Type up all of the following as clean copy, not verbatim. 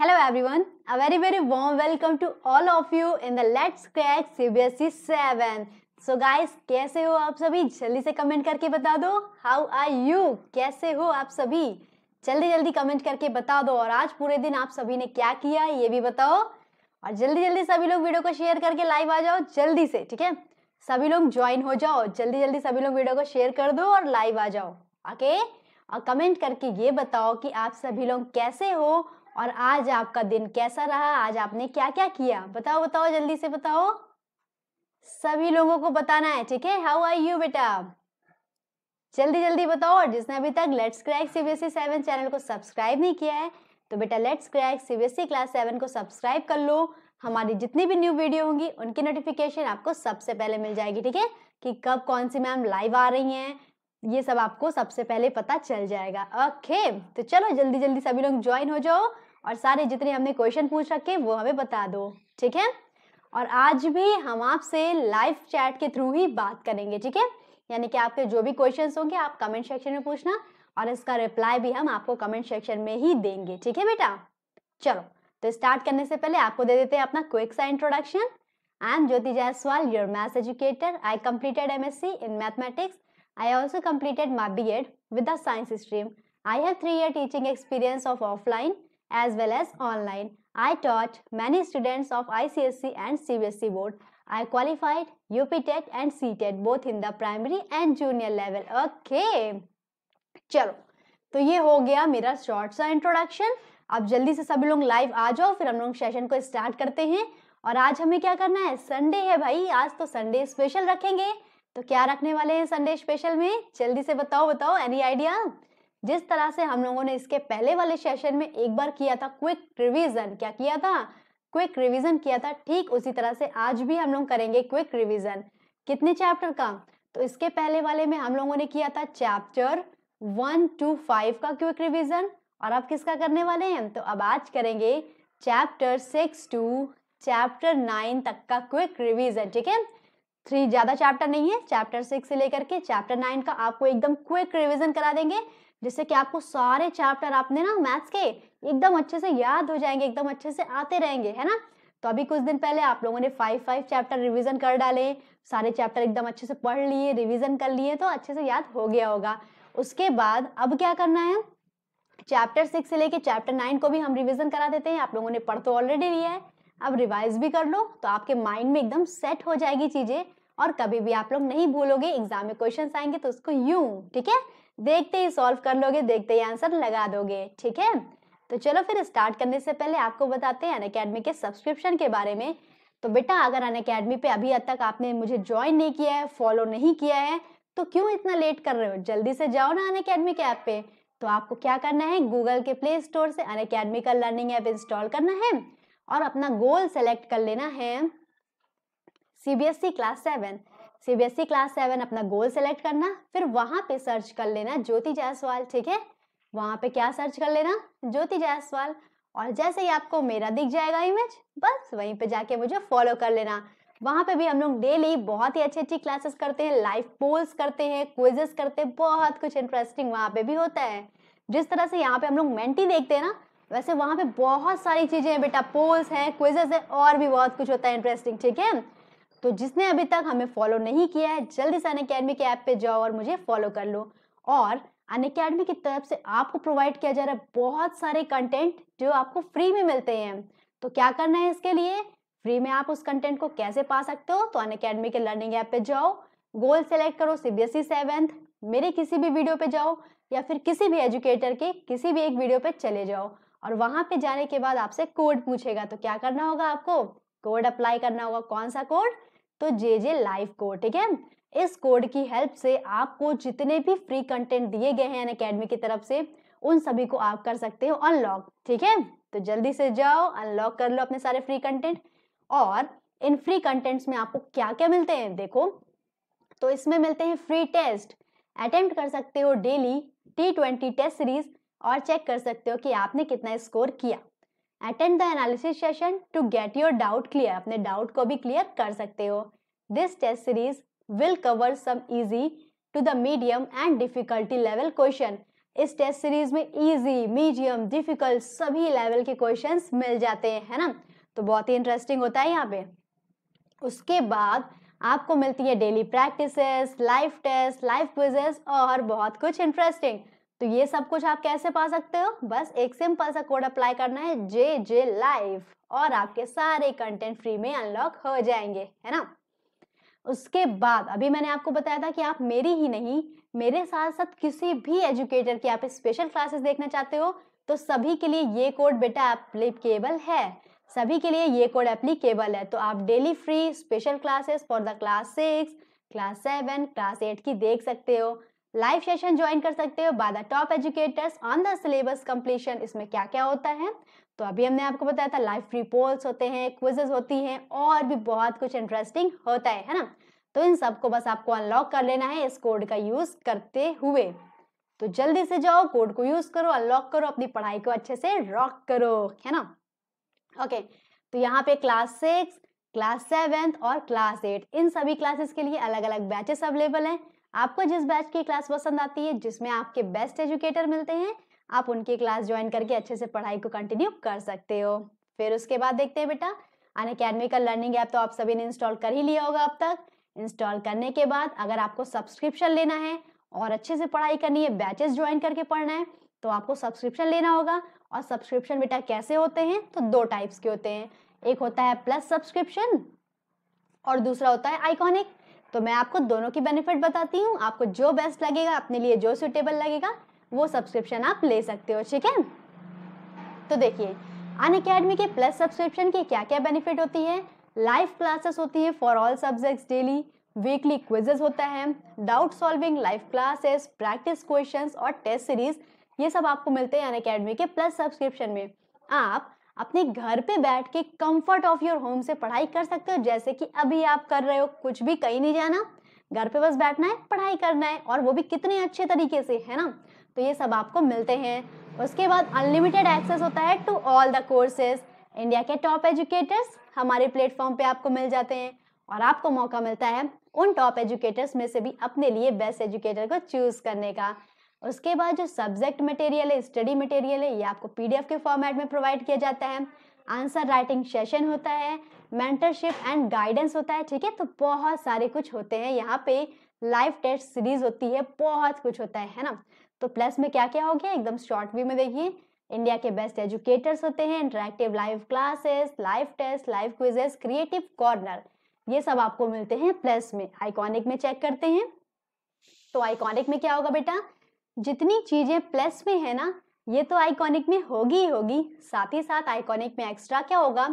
Hello everyone, a very warm welcome to all of you in the Let's Crack CBSE 7. So guys, कैसे हो आप सभी? जल्दी से कमेंट करके बता दो. How are you? कैसे हो आप सभी? जल्दी कमेंट करके बता दो. और आज पूरे दिन आप सभी ने क्या किया ये भी बताओ. और जल्दी सभी लोग वीडियो को शेयर करके लाइव आ जाओ जल्दी से, ठीक है? सभी लोग ज्वाइन हो जाओ. जल्दी सभी लोग वीडियो को शेयर कर दो और लाइव आ जाओ, ओके? और कमेंट करके ये बताओ कि आप सभी लोग कैसे हो और आज आपका दिन कैसा रहा, आज आपने क्या क्या किया. बताओ जल्दी से बताओ. सभी लोगों को बताना है, ठीक है? हाउ आर यू बेटा, जल्दी बताओ. और जिसने अभी तक लेट्स क्रैक सीबीएसई 7 चैनल को सब्सक्राइब नहीं किया है तो बेटा लेट्स क्रैक सीबीएसई क्लास 7 को सब्सक्राइब कर लो. हमारी जितनी भी न्यू वीडियो होंगी उनकी नोटिफिकेशन आपको सबसे पहले मिल जाएगी, ठीक है? कि कब कौन सी मैम लाइव आ रही हैं ये सब आपको सबसे पहले पता चल जाएगा, ओके? तो चलो जल्दी सभी लोग ज्वाइन हो जाओ और सारे जितने हमने क्वेश्चन पूछ रखे वो हमें बता दो, ठीक है? और आज भी हम आपसे लाइव चैट के थ्रू ही बात करेंगे, ठीक है? यानी कि आपके जो भी क्वेश्चंस होंगे आप कमेंट सेक्शन में पूछना और इसका रिप्लाई भी हम आपको कमेंट सेक्शन में ही देंगे, ठीक है बेटा? चलो तो स्टार्ट करने से पहले आपको दे देते हैं अपना क्विक सा introduction. I am Jyoti Jaiswal, your maths educator. I completed MSc in mathematics. I also completed my B.Ed with a science stream. I have 3-year teaching experience of offline as well as online. I taught many students of ICSE and CBSE board. I qualified UP TET and CTET both in the primary and junior level. Okay. चलो तो ये हो गया मेरा short सा introduction. अब जल्दी से सभी लोग लाइव आ जाओ फिर हम लोग सेशन को स्टार्ट करते हैं. और आज हमें क्या करना है? संडे है भाई, आज तो संडे स्पेशल रखेंगे. तो क्या रखने वाले हैं संडे स्पेशल में? जल्दी से बताओ. Any idea? जिस तरह से हम लोगों ने इसके पहले वाले सेशन में एक बार किया था क्विक रिवीजन, क्या किया था? क्विक रिवीजन किया था. ठीक उसी तरह से आज भी हम लोग करेंगे क्विक रिवीजन. कितने चैप्टर का? तो इसके पहले वाले में हम लोगों ने किया था चैप्टर 1 to 5 का क्विक रिवीजन. और अब किसका करने वाले हैं? तो अब आज करेंगे चैप्टर 6 to चैप्टर 9 तक का क्विक रिवीजन, ठीक है? 3 ज़्यादा चैप्टर नहीं है. चैप्टर 6 से लेकर के चैप्टर 9 का आपको एकदम क्विक रिवीजन करा देंगे जिससे कि आपको सारे चैप्टर आपने ना मैथ्स के एकदम अच्छे से याद हो जाएंगे, एकदम अच्छे से आते रहेंगे, है ना? तो अभी कुछ दिन पहले आप लोगों ने 5-5 चैप्टर रिवीजन कर डाले, सारे चैप्टर एकदम अच्छे से पढ़ लिए, रिविजन कर लिए, तो अच्छे से याद हो गया होगा. उसके बाद अब क्या करना है? चैप्टर 6 से लेकर चैप्टर 9 को भी हम रिविजन करा देते हैं. आप लोगों ने पढ़ तो ऑलरेडी लिया है, अब रिवाइज भी कर लो तो आपके माइंड में एकदम सेट हो जाएगी चीज़ें और कभी भी आप लोग नहीं भूलोगे. एग्जाम में क्वेश्चंस आएंगे तो उसको यूं, ठीक है, देखते ही सॉल्व कर लोगे, देखते ही आंसर लगा दोगे, ठीक है? तो चलो फिर स्टार्ट करने से पहले आपको बताते हैं अनअकैडमी के सब्सक्रिप्शन के बारे में. तो बेटा अगर अनअकैडमी पे अभी तक आपने मुझे ज्वाइन नहीं किया है, फॉलो नहीं किया है, तो क्यों इतना लेट कर रहे हो? जल्दी से जाओ ना अनअकैडमी के ऐप पे. तो आपको क्या करना है? गूगल के प्ले स्टोर से अनअकैडमी का लर्निंग ऐप इंस्टॉल करना है और अपना गोल सेलेक्ट कर लेना है CBSE क्लास 7. CBSE क्लास 7 अपना गोल सेलेक्ट करना, फिर वहाँ पे सर्च कर लेना ज्योति जायसवाल, ठीक है? वहाँ पे क्या सर्च कर लेना? ज्योति जायसवाल. और जैसे ही आपको मेरा दिख जाएगा इमेज, बस वहीं पे जाके मुझे फॉलो कर लेना. वहाँ पे भी हम लोग डेली बहुत ही अच्छी क्लासेस करते हैं, लाइव पोल्स करते हैं, क्विजेस करते हैं, बहुत कुछ इंटरेस्टिंग वहाँ पे भी होता है. जिस तरह से यहाँ पे हम लोग मेंटी देखते हैं ना, वैसे वहाँ पे बहुत सारी चीज़ें हैं बेटा. पोल्स हैं, क्विजेस हैं और भी बहुत कुछ होता है इंटरेस्टिंग, ठीक है? तो जिसने अभी तक हमें फॉलो नहीं किया है जल्दी से अनअकैडमी के ऐप पे जाओ और मुझे फॉलो कर लो. और अनअकैडमी की तरफ से आपको प्रोवाइड किया जा रहा है बहुत सारे कंटेंट जो आपको फ्री में मिलते हैं. तो क्या करना है इसके लिए? फ्री में आप उस कंटेंट को कैसे पा सकते हो? तो अनअकैडमी के लर्निंग ऐप पे जाओ, गोल सेलेक्ट करो CBSE 7, मेरे किसी भी वीडियो पे जाओ या फिर किसी भी एजुकेटर के किसी भी एक वीडियो पे चले जाओ. और वहाँ पे जाने के बाद आपसे कोड पूछेगा. तो क्या करना होगा? आपको कोड अप्लाई करना होगा. कौन सा कोड? तो JJ लाइव कोड, ठीक है? इस कोड की हेल्प से आपको जितने भी फ्री कंटेंट दिए गए हैं अनअकैडमी की तरफ से उन सभी को आप कर सकते हो अनलॉक, ठीक है? तो जल्दी से जाओ, अनलॉक कर लो अपने सारे फ्री कंटेंट. और इन फ्री कंटेंट्स में आपको क्या क्या मिलते हैं देखो. तो इसमें मिलते हैं फ्री टेस्ट, अटेम्प्ट कर सकते हो डेली T20 टेस्ट सीरीज और चेक कर सकते हो कि आपने कितना स्कोर किया. Attend the analysis session to get your doubt clear, अपने डाउट को भी क्लियर कर सकते हो. This test series will cover some easy to the medium and difficulty level question. इस टेस्ट सीरीज में इजी, मीडियम, डिफिकल्ट सभी लेवल के क्वेश्चंस मिल जाते हैं, है ना। तो बहुत ही इंटरेस्टिंग होता है यहाँ पे। उसके बाद आपको मिलती है daily practices, live test, live quizzes और बहुत कुछ इंटरेस्टिंग। तो ये सब कुछ आप कैसे पा सकते हो, बस एक सिंपल सा कोड अप्लाई करना है जे लाइव और आपके सारे कंटेंट फ्री में अनलॉक हो जाएंगे, है ना। उसके बाद अभी मैंने आपको बताया था कि आप मेरी ही नहीं, मेरे साथ साथ किसी भी एजुकेटर की आप स्पेशल क्लासेस देखना चाहते हो तो सभी के लिए ये कोड बेटा एप्लीकेबल है, सभी के लिए ये कोड एप्लीकेबल है। तो आप daily free special classes for the class 6, class 7, class 8 की देख सकते हो। लाइव सेशन ज्वाइन कर सकते हो by the top educators on the syllabus completion. इसमें क्या क्या होता है, तो अभी हमने आपको बताया था लाइव फ्री पोल्स होते हैं, क्विजेस होती हैं और भी बहुत कुछ इंटरेस्टिंग होता है ना। तो इन सबको बस आपको अनलॉक कर लेना है इस कोड का यूज करते हुए। तो जल्दी से जाओ, कोड को यूज करो, अनलॉक करो, अपनी पढ़ाई को अच्छे से रॉक करो, है ना। ओके, तो यहाँ पे क्लास 6, क्लास 7 और क्लास 8 इन सभी क्लासेस के लिए अलग अलग बैचेस अवेलेबल हैं। आपको जिस बैच की क्लास पसंद आती है, जिसमें आपके बेस्ट एजुकेटर मिलते हैं, आप उनकी क्लास ज्वाइन करके अच्छे से पढ़ाई को कंटिन्यू कर सकते हो। फिर उसके बाद देखते हैं बेटा अनअकैडमी का लर्निंग ऐप तो आप सभी ने इंस्टॉल कर ही लिया होगा अब तक। इंस्टॉल करने के बाद अगर आपको सब्सक्रिप्शन लेना है और अच्छे से पढ़ाई करनी है, बैचेस ज्वाइन करके पढ़ना है, तो आपको सब्सक्रिप्शन लेना होगा। और सब्सक्रिप्शन बेटा कैसे होते हैं, तो 2 टाइप्स के होते हैं, एक होता है प्लस सब्सक्रिप्शन और दूसरा होता है आइकॉनिक। तो मैं आपको दोनों की बेनिफिट बताती हूँ, आपको जो बेस्ट लगेगा, अपने लिए जो सूटेबल लगेगा वो सब्सक्रिप्शन आप ले सकते हो, ठीक है। तो देखिए अनअकैडमी के प्लस सब्सक्रिप्शन की क्या क्या बेनिफिट होती है। लाइव क्लासेस होती है for all subjects daily, weekly quizzes होता है, doubt solving, live classes, practice questions और टेस्ट सीरीज, ये सब आपको मिलते हैं अनअकैडमी के प्लस सब्सक्रिप्शन में। आप अपने घर पे बैठ के कंफर्ट ऑफ योर होम से पढ़ाई कर सकते हो, जैसे कि अभी आप कर रहे हो। कुछ भी कहीं नहीं जाना, घर पे बस बैठना है, पढ़ाई करना है, और वो भी कितने अच्छे तरीके से, है ना। तो ये सब आपको मिलते हैं। उसके बाद अनलिमिटेड एक्सेस होता है to all the courses. India के टॉप एजुकेटर्स हमारे प्लेटफॉर्म पे आपको मिल जाते हैं और आपको मौका मिलता है उन टॉप एजुकेटर्स में से भी अपने लिए बेस्ट एजुकेटर को चूज करने का। उसके बाद जो सब्जेक्ट मटेरियल है, स्टडी मटेरियल है, ये आपको पीडीएफ के फॉर्मेट में प्रोवाइड किया जाता है। आंसर राइटिंग सेशन होता है, मेंटरशिप एंड गाइडेंस होता है, ठीक है। तो बहुत सारे कुछ होते हैं यहाँ पे, लाइव टेस्ट सीरीज होती है, बहुत कुछ होता है ना। तो प्लस में क्या क्या हो गया, एकदम शॉर्ट व्यू में देखिए। इंडिया के बेस्ट एजुकेटर्स होते हैं, interactive live classes, live test, live quizzes, creative corner, ये सब आपको मिलते हैं प्लस में। आइकॉनिक में चेक करते हैं तो आइकॉनिक में क्या होगा बेटा, जितनी चीजें प्लस में है ना, ये तो आइकॉनिक में होगी ही होगी। साथ ही साथ आइकॉनिक में एक्स्ट्रा क्या होगा,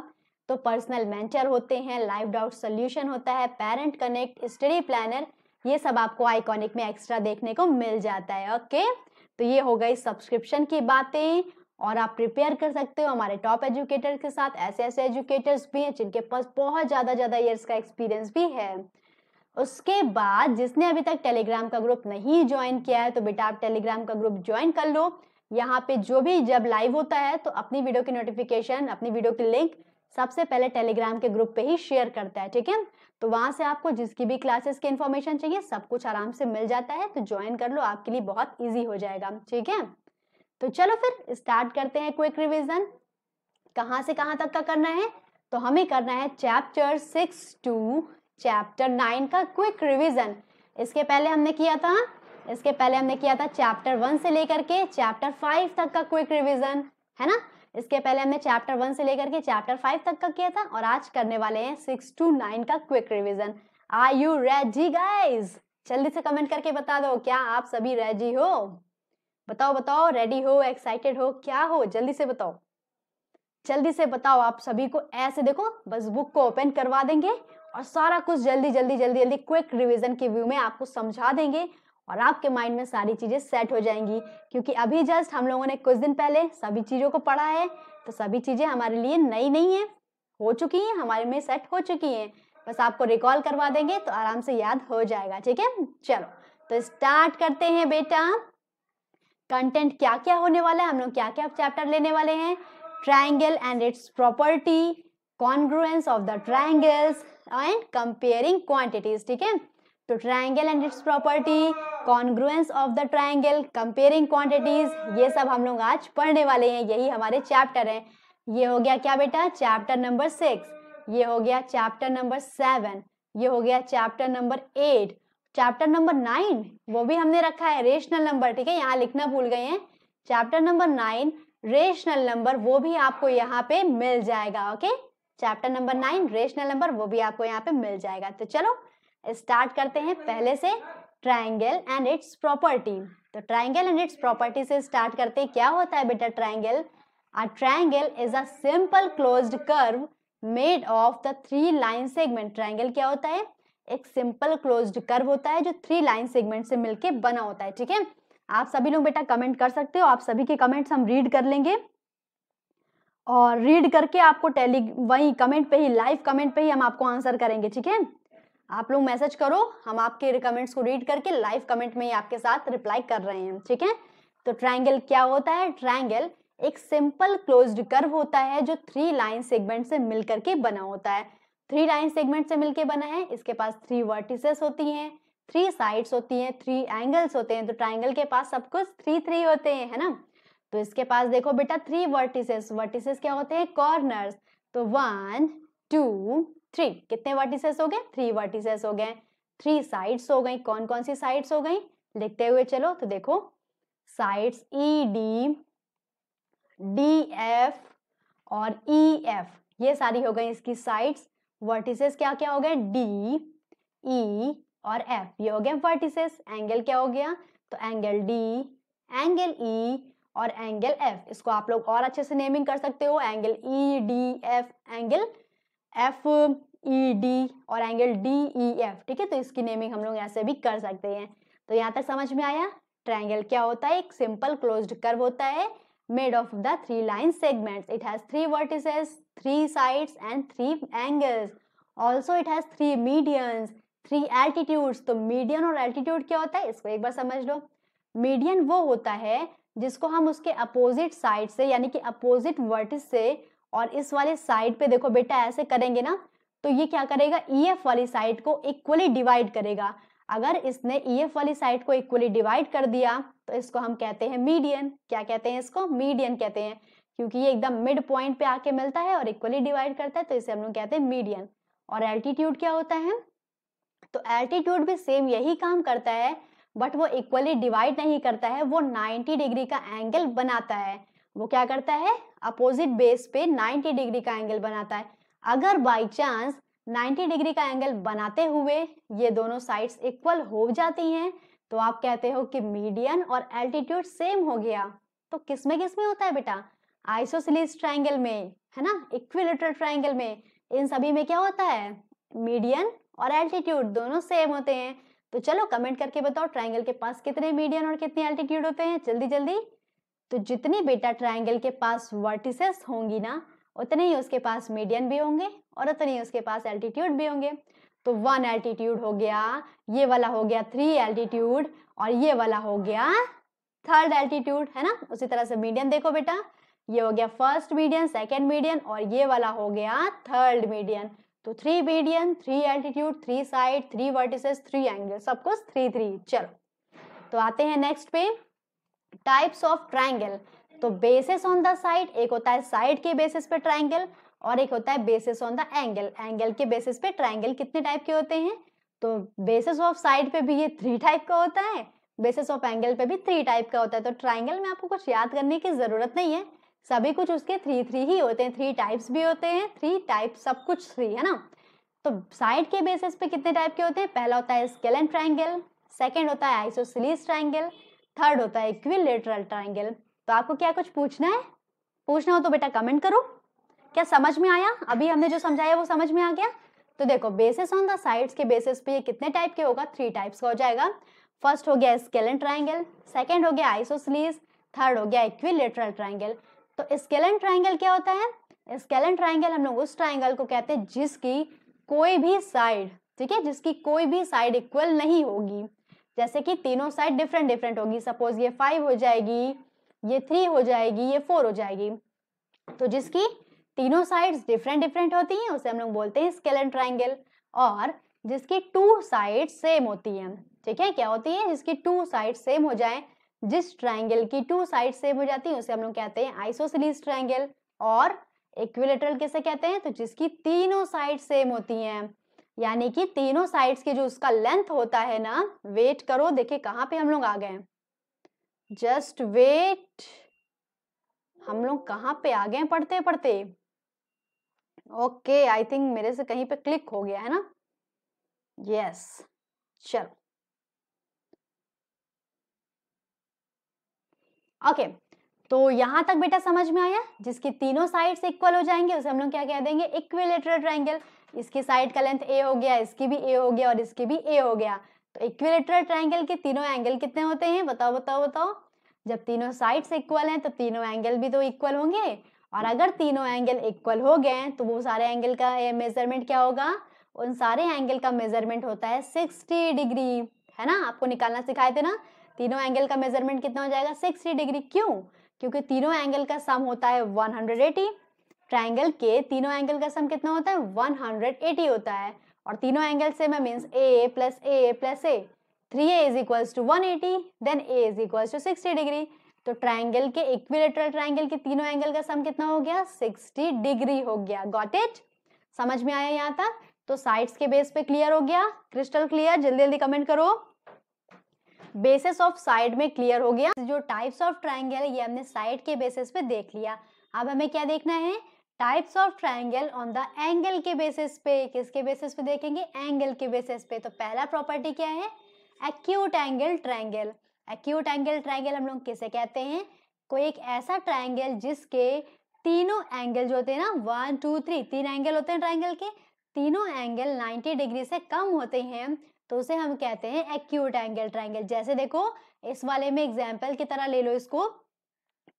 तो पर्सनल मेंटर होते हैं, लाइव डाउट सोल्यूशन होता है, पेरेंट कनेक्ट, स्टडी प्लानर, ये सब आपको आइकॉनिक में एक्स्ट्रा देखने को मिल जाता है। ओके, तो ये हो गई सब्सक्रिप्शन की बातें। और आप प्रिपेयर कर सकते हो हमारे टॉप एजुकेटर्स के साथ। ऐसे ऐसे एजुकेटर्स भी हैं जिनके पास बहुत ज़्यादा ईयर्स का एक्सपीरियंस भी है। उसके बाद जिसने अभी तक टेलीग्राम का ग्रुप नहीं ज्वाइन किया है, तो बेटा आप टेलीग्राम का ग्रुप ज्वाइन कर लो। यहाँ पे जो भी जब लाइव होता है तो अपनी वीडियो की नोटिफिकेशन, अपनी वीडियो की लिंक सबसे पहले टेलीग्राम के ग्रुप पे ही शेयर करता है, ठीक है। तो वहाँ से आपको जिसकी भी क्लासेस की इन्फॉर्मेशन चाहिए सब कुछ आराम से मिल जाता है। तो ज्वाइन कर लो, आपके लिए बहुत ईजी हो जाएगा, ठीक है। तो चलो फिर स्टार्ट करते हैं क्विक रिवीजन। कहाँ से कहाँ तक का करना है, तो हमें करना है चैप्टर 6 to चैप्टर 9 का क्विक रिवीजन। इसके पहले हमने किया था चैप्टर 1 से लेकर के चैप्टर 5 तक का क्विक रिवीजन, है ना। इसके पहले हमने चैप्टर 1 से लेकर के चैप्टर 5 तक का किया था और आज करने वाले हैं 6 to 9 का quick revision. Are you ready guys? जल्दी से कमेंट करके बता दो, क्या आप सभी रेडी हो? बताओ बताओ, रेडी हो, एक्साइटेड हो, क्या हो, जल्दी से बताओ, जल्दी से बताओ। आप सभी को ऐसे देखो, बस बुक को ओपन करवा देंगे और सारा कुछ जल्दी जल्दी क्विक रिवीजन के व्यू में आपको समझा देंगे और आपके माइंड में सारी चीजें सेट हो जाएंगी, क्योंकि अभी जस्ट हम लोगों ने कुछ दिन पहले सभी चीजों को पढ़ा है। तो सभी चीजें हमारे लिए नई नहीं है, हो चुकी हैं, हमारे में सेट हो चुकी हैं, बस आपको रिकॉल करवा देंगे तो आराम से याद हो जाएगा, ठीक है। चलो तो स्टार्ट करते हैं बेटा। कंटेंट क्या क्या होने वाला है, हम लोग क्या क्या चैप्टर लेने वाले हैं। Triangle and its property, congruence of the triangles and comparing quantities, ठीक है। to triangle and its property, congruence of the triangle, comparing quantities, ये सब हम लोग आज पढ़ने वाले हैं, यही हमारे चैप्टर हैं। ये हो गया क्या बेटा, चैप्टर नंबर 6, ये हो गया चैप्टर नंबर 7, ये हो गया चैप्टर नंबर 8, चैप्टर नंबर 9 वो भी हमने रखा है रेशनल नंबर, ठीक है, यहाँ लिखना भूल गए हैं, चैप्टर नंबर 9 रेशनल नंबर वो भी आपको यहाँ पे मिल जाएगा। Okay, chapter number 9 rational number वो भी आपको यहाँ पे मिल जाएगा। तो चलो स्टार्ट करते हैं पहले से, ट्राइंगल एंड इट्स प्रॉपर्टी। तो ट्राइंगल एंड इट्स प्रॉपर्टी से स्टार्ट करते हैं। क्या होता है बेटा triangle? A triangle is a simple closed curve made of the three line segment। Triangle क्या होता है? एक simple closed curve होता है जो three line segment से मिलके बना होता है, ठीक है। आप सभी लोग बेटा कमेंट कर सकते हो, आप सभी के कमेंट्स हम रीड कर लेंगे और रीड करके आपको वही कमेंट पे ही, लाइव कमेंट पे ही हम आपको आंसर करेंगे, ठीक है। आप लोग मैसेज करो, हम आपके कमेंट्स को रीड करके लाइव कमेंट में ही आपके साथ रिप्लाई कर रहे हैं, ठीक है। तो ट्राइंगल क्या होता है? ट्राइंगल एक सिंपल क्लोज्ड कर्व होता है जो थ्री लाइन सेगमेंट से मिलकर के बना होता है। थ्री लाइन सेगमेंट से मिलकर बना है, इसके पास थ्री वर्टिसेस होती हैं, थ्री साइड्स होती हैं, थ्री एंगल्स होते हैं। तो ट्राइंगल के पास सब कुछ थ्री थ्री होते हैं, है ना। तो इसके पास देखो बेटा थ्री वर्टिसेस, वर्टिसेस क्या होते हैं? कॉर्नर्स। तो 1 2 3 कितने वर्टिसेस हो गए? 3 वर्टिसेस हो गए। 3 साइड्स हो गई। कौन कौन सी साइड्स हो गई? लिखते हुए चलो। तो देखो साइड्स ED DF और EF, ये सारी हो गई इसकी साइड्स। वर्टिसेस क्या क्या हो गए? D E और F, ये हो गए वर्टिसेस। एंगल क्या हो गया? तो एंगल D, एंगल E और एंगल F। इसको आप लोग और अच्छे से नेमिंग कर सकते हो, angle E D F, angle F E D और एंगल D E F, ठीक है। तो इसकी नेमिंग हम लोग ऐसे भी कर सकते हैं। तो यहाँ तक समझ में आया? ट्राइंगल क्या होता है? एक सिंपल क्लोज्ड कर्व होता है made of the three line segments, it has three vertices, three sides and three angles, also it has three medians, three altitudes। तो median और altitude क्या होता है? इसको एक बार समझ लो। median वो होता है जिसको हम उसके अपोजिट साइड से, यानी कि अपोजिट वर्टिस से और इस वाले साइड पे देखो बेटा ऐसे करेंगे ना, तो ये क्या करेगा? EF वाली साइड को इक्वली डिवाइड करेगा। अगर इसने EF वाली साइड को इक्वली डिवाइड कर दिया तो इसको हम कहते हैं मीडियन। क्या कहते हैं इसको? मीडियन कहते हैं, क्योंकि ये एकदम मिड पॉइंट पे आके मिलता है और इक्वली डिवाइड करता है, तो इसे हम लोग कहते हैं मीडियन। और एल्टीट्यूड क्या होता है? तो एल्टीट्यूड भी सेम यही काम करता है, बट वो इक्वली डिवाइड नहीं करता है, वो 90 डिग्री का एंगल बनाता है। वो क्या करता है? अपोजिट बेस पे 90 डिग्री का एंगल बनाता है। अगर बाई चांस 90 डिग्री का एंगल बनाते हुए ये दोनों साइड्स इक्वल हो जाती हैं तो आप कहते हो कि मीडियन और एल्टीट्यूड सेम हो गया। तो किस में होता है बेटा? आइसोसेलिस ट्राइंगल में, है ना, इक्विलेटरल ट्राइंगल में, इन सभी में क्या होता है? मीडियन और एल्टीट्यूड दोनों सेम होते हैं। तो चलो कमेंट करके बताओ ट्राइंगल के पास कितने मीडियन और कितने एल्टीट्यूड होते हैं, जल्दी जल्दी। तो जितनी बेटा ट्राइंगल के पास वर्टिसेस होंगी ना, उतने ही उसके पास मीडियन भी होंगे और उतने ही उसके पास एल्टीट्यूड भी होंगे। तो 1 एल्टीट्यूड हो गया, ये वाला हो गया 3 एल्टीट्यूड और ये वाला हो गया 3rd एल्टीट्यूड, है ना। उसी तरह से मीडियन देखो बेटा, ये हो गया 1st मीडियन, 2nd मीडियन और ये वाला हो गया 3rd मीडियन। तो 3 median, 3 altitude, 3 side, 3 vertices, 3 angle, सब कुछ 3 3। चलो तो आते हैं नेक्स्ट पे, टाइप्स ऑफ ट्राइंगल। तो बेसिस ऑन द साइड, एक होता है साइड के बेसिस पे ट्राइंगल और एक होता है basis on the angle. Angle के बेसिस पे ट्राइंगल कितने टाइप के होते हैं? तो बेसिस ऑफ साइड पे भी ये 3 टाइप का होता है, बेसिस ऑफ एंगल पे भी 3 टाइप का होता है। तो ट्राइंगल में आपको कुछ याद करने की जरूरत नहीं है, सभी कुछ उसके 3 3 ही होते हैं। 3 टाइप्स भी होते हैं, 3 टाइप, सब कुछ 3, है ना। तो साइड के बेसिस पे कितने टाइप के होते हैं? पहला होता है स्केलन ट्राइंगल, सेकेंड होता है आइसोसेलिस ट्राइंगल, थर्ड होता है इक्विलेटरल ट्राइंगल। तो आपको क्या कुछ पूछना है? पूछना हो तो बेटा कमेंट करो। क्या समझ में आया? अभी हमने जो समझाया वो समझ में आ गया? तो देखो बेसिस ऑन द साइड्स के बेसिस पे ये कितने टाइप के होगा? 3 टाइप्स का हो जाएगा। फर्स्ट हो गया स्केलन ट्राइंगल, सेकंड हो गया आइसोसेलिस, थर्ड हो गया इक्विलेटरल ट्राइंगल। तो स्केलन ट्राइंगल क्या होता है? स्केलन ट्राइंगल हम लोग उस ट्राइंगल को कहते हैं जिसकी कोई भी साइड, ठीक है, जिसकी कोई भी साइड इक्वल नहीं होगी, जैसे कि तीनों साइड डिफरेंट डिफरेंट होगी। सपोज ये 5 हो जाएगी, ये 3 हो जाएगी, ये 4 हो जाएगी। तो जिसकी तीनों साइड्स डिफरेंट डिफरेंट होती हैं उसे हम लोग बोलते हैं स्केलन ट्राइंगल। और जिसकी टू साइड सेम होती है। ठीक है, क्या होती है? जिसकी टू साइड सेम हो जाए, जिस ट्राइंगल की टू साइड सेम हो जाती है उसे हम लोग कहते हैं आइसोसेलिस ट्राइंगल। और इक्विलेटरल कैसे कहते हैं? तो जिसकी तीनों साइड सेम होती हैं, यानी कि तीनों साइड्स के जो उसका लेंथ होता है ना, वेट करो, देखिए कहाँ पे हम लोग आ गए, जस्ट वेट, हम लोग कहाँ पे आ गए पढ़ते पढ़ते। ओके, आई थिंक मेरे से कहीं पे क्लिक हो गया है ना। यस, चलो ओके, तो यहाँ तक बेटा समझ में आया। जिसकी तीनों साइड्स इक्वल हो जाएंगे उसे हम लोग क्या कह देंगे? Equilateral triangle. इसकी साइड का लेंथ ए हो गया, इसकी भी ए हो गया और इसकी भी ए हो गया। तो इक्विलेटरल ट्रायंगल के तीनों एंगल कितने होते हैं? बताओ बताओ बताओ। जब तीनों साइड्स इक्वल हैं तो तीनों एंगल भी तो इक्वल होंगे, और अगर तीनों एंगल इक्वल हो गए तो वो सारे एंगल का मेजरमेंट क्या होगा? उन सारे एंगल का मेजरमेंट होता है 60 डिग्री, है ना। आपको निकालना सिखाए थे ना, तीनों एंगल का मेजरमेंट कितना हो जाएगा? 60 डिग्री। क्यों? क्योंकि तीनों एंगल का सम होता है 180। ट्रायंगल के तीनों एंगल का सम कितना होता है? 180 होता है। और तीनों एंगल से मैं means A plus A plus a, 3a = 180, then a = 60 degree. तो ट्रायंगल के इक्विलेटरल ट्रायंगल के तीनों एंगल का सम कितना हो गया? 60 डिग्री हो गया। Got it? समझ में आया यहाँ तक? तो साइड्स के बेस पे क्लियर हो गया, क्रिस्टल क्लियर। जल्दी जल्दी कमेंट करो, बेसिस ऑफ साइड में क्लियर हो गया। जो टाइप्स ऑफ ट्रायंगल है ये हमने साइड के बेसिस पे देख लिया। अब हमें क्या देखना है? Types of triangle on the angle के बेसिस पे। किसके बेसिस पे देखेंगे? एंगल के बेसिस पे। तो पहला प्रॉपर्टी क्या है? Acute angle triangle. Acute angle triangle हम लोग किसे कहते हैं? कोई एक ऐसा ट्रायंगल जिसके तीनों एंगल जो होते हैं ना, 1 2 3 तीन एंगल होते हैं ट्रायंगल के, तीनों एंगल 90 डिग्री से कम होते हैं, तो उसे हम कहते हैं एक्यूट एंगल ट्रायंगल। जैसे देखो इस वाले में एग्जाम्पल की तरह ले लो इसको।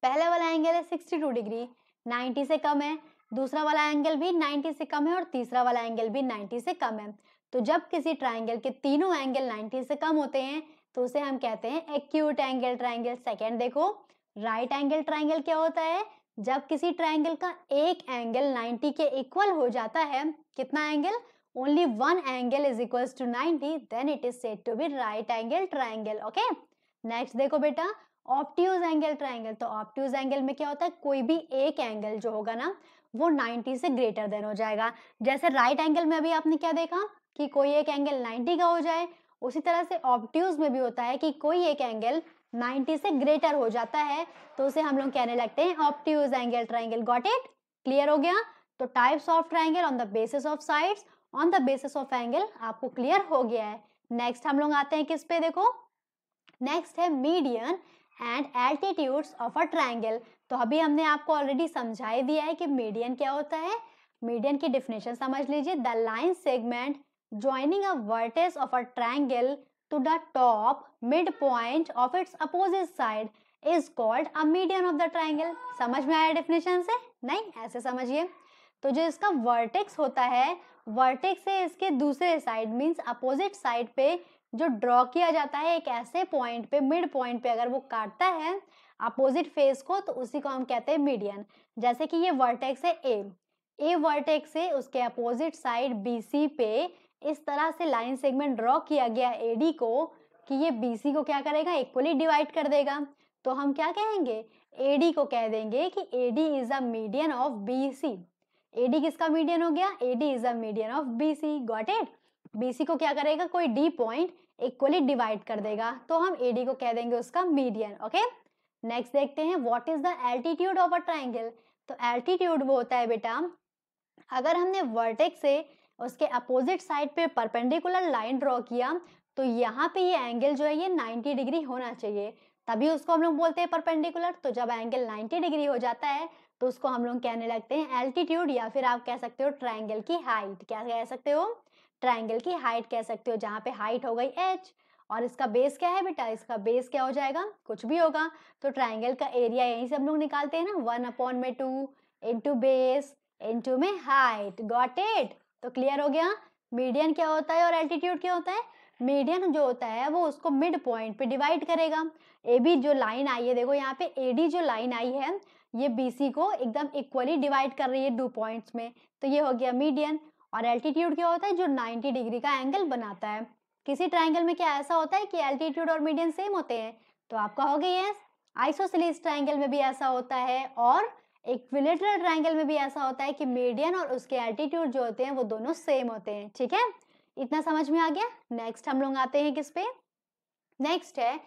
पहला वाला एंगल है 62 डिग्री, 90 से कम है। दूसरा वाला एंगल भी 90 से कम है और तीसरा वाला एंगल भी 90 से कम है। तो जब किसी ट्रायंगल के तीनों एंगल 90 से कम होते हैं तो उसे हम कहते हैं एक्यूट एंगल ट्रायंगल। सेकेंड देखो, राइट एंगल ट्रायंगल क्या होता है? जब किसी ट्रायंगल का एक एंगल 90 के इक्वल हो जाता है, कितना angle? only one angle is equals to 90, then it is said to be right angle triangle, okay? Next देखो बेटा, obtuse angle triangle। तो obtuse angle में क्या होता है? कोई भी एक एंगल जो होगा ना वो 90 से greater than हो जाएगा। जैसे right angle में अभी आपने क्या देखा कि कोई एक एंगल 90 का हो जाए, उसी तरह से obtuse में भी होता है कि कोई एक एंगल 90 से greater हो जाता है, तो उसे हम लोग कहने लगते हैं obtuse angle triangle। Got it? Clear हो गया? तो types of triangle on the basis of sides, on the basis of angle आपको क्लियर हो गया है। नेक्स्ट हम लोग आते हैं किस पे? देखो नेक्स्ट है median and altitudes of a triangle. तो अभी हमने आपको ऑलरेडी समझा ही दिया है कि मीडियन क्या होता है। मीडियन की डेफिनेशन समझ लीजिए। The line segment joining a vertex of a triangle to the top mid point of its opposite side is called a median of the triangle. समझ में आया डेफिनेशन से? नहीं, ऐसे समझिए। तो जो इसका वर्टेक्स होता है, वर्टेक्स से इसके दूसरे साइड मींस अपोजिट साइड पे जो ड्रॉ किया जाता है एक ऐसे पॉइंट पे, मिड पॉइंट पे, अगर वो काटता है अपोजिट फेस को, तो उसी को हम कहते हैं मीडियन। जैसे कि ये वर्टेक्स है ए वर्टेक्स से उसके अपोजिट साइड बीसी पे इस तरह से लाइन सेगमेंट ड्रॉ किया गया एडी को कि ये बीसी को क्या करेगा? इक्वली डिवाइड कर देगा। तो हम क्या कहेंगे? एडी को कह देंगे कि AD is a median of BC. AD किसका मीडियन हो गया? AD is a median of BC। Got it? BC को क्या करेगा? कोई D पॉइंट इक्वली डिवाइड कर देगा, तो हम AD को कह देंगे उसका मीडियन। ओके, नेक्स्ट देखते हैं what is the altitude of a triangle. तो एल्टीट्यूड वो होता है बेटा, अगर हमने वर्टेक्स से उसके अपोजिट साइड पे परपेंडिकुलर लाइन ड्रॉ किया तो यहाँ पे ये एंगल जो है ये 90 डिग्री होना चाहिए, तभी उसको हम लोग बोलते हैं परपेंडिकुलर। तो जब एंगल 90 डिग्री हो जाता है तो उसको हम लोग कहने लगते हैं एल्टीट्यूड, या फिर आप कह सकते हो ट्रायंगल की हाइट। क्या कह सकते हो? ट्रायंगल की हाइट कह सकते हो, जहाँ पे हाइट हो गई h। और इसका बेस क्या है बेटा? इसका बेस क्या हो जाएगा? कुछ भी होगा। तो ट्रायंगल का एरिया यहीं से हम लोग निकालते हैं ना, 1/2 इंटू बेस इंटू में हाइट। Got it? तो क्लियर हो गया मीडियन क्या होता है और एल्टीट्यूड क्या होता है। मीडियन जो होता है वो उसको मिड पॉइंट पे डिवाइड करेगा। ए बी जो लाइन आई है, देखो यहाँ पे ए डी जो लाइन आई है ये बीसी को एकदम इक्वली डिवाइड कर रही है 2 पॉइंट्स में, तो ये हो गया मीडियन। और एल्टीट्यूड क्या होता है, जो 90 डिग्री का एंगल बनाता है। किसी ट्राइंगल में क्या ऐसा होता है कि एल्टीट्यूड और मीडियन सेम होते हैं, तो आप कहोगे यस। आइसोसेलिस ट्राइंगल में भी ऐसा होता है और इक्विलेटरल ट्राइंगल में भी ऐसा होता है कि मीडियन और उसके एल्टीट्यूड जो होते हैं वो दोनों सेम होते हैं। ठीक है, इतना समझ में आ गया। नेक्स्ट हम लोग आते हैं किस पे, नेक्स्ट है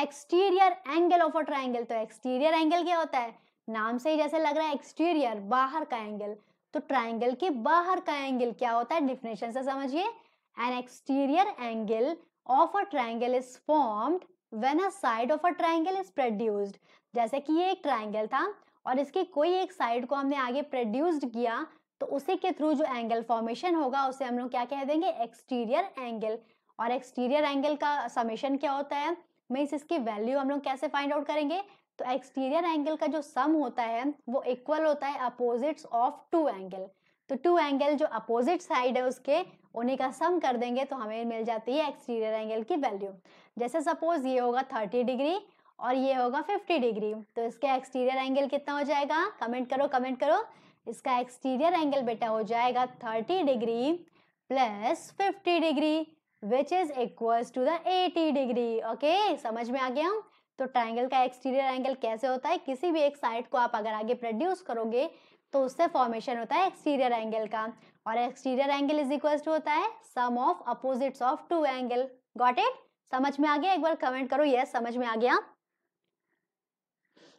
exterior angle of a triangle. तो एक्सटीरियर एंगल क्या होता है, नाम से ही जैसे लग रहा है एक्सटीरियर, बाहर का एंगल। तो ट्राइंगल के बाहर का एंगल क्या होता है, डिफिनेशन से समझिए। An exterior angle of a triangle is formed when a side of a triangle is produced. जैसे कि ये एक ट्राइंगल था और इसकी कोई एक साइड को हमने आगे प्रोड्यूस्ड किया, तो उसी के थ्रू जो एंगल फॉर्मेशन होगा उसे हम लोग क्या कह देंगे, एक्सटीरियर एंगल। और एक्सटीरियर एंगल का समेशन क्या होता है, मीन्स इसकी वैल्यू हम लोग कैसे फाइंड आउट करेंगे, तो एक्सटीरियर एंगल का जो सम होता है वो इक्वल होता है अपोजिट्स ऑफ टू एंगल। तो टू एंगल जो अपोजिट साइड है उसके, उन्हीं का सम कर देंगे तो हमें मिल जाती है एक्सटीरियर एंगल की वैल्यू। जैसे सपोज ये होगा 30 डिग्री और ये होगा 50 डिग्री, तो इसका एक्सटीरियर एंगल कितना हो जाएगा, कमेंट करो कमेंट करो। इसका एक्सटीरियर एंगल बेटा हो जाएगा 30 degree plus 50 degree which is equals to the 80 degree. Okay, समझ में आ गया। तो ट्राइंगल का एक्सटीरियर एंगल कैसे होता है, किसी भी एक साइड को आप अगर आगे प्रोड्यूस करोगे तो उससे फॉर्मेशन होता है एक्सटीरियर एंगल का। और exterior angle is equal to होता है sum of opposites of two angle. Got it, समझ में आ गया। एक बार कमेंट करो यस समझ में आ गया।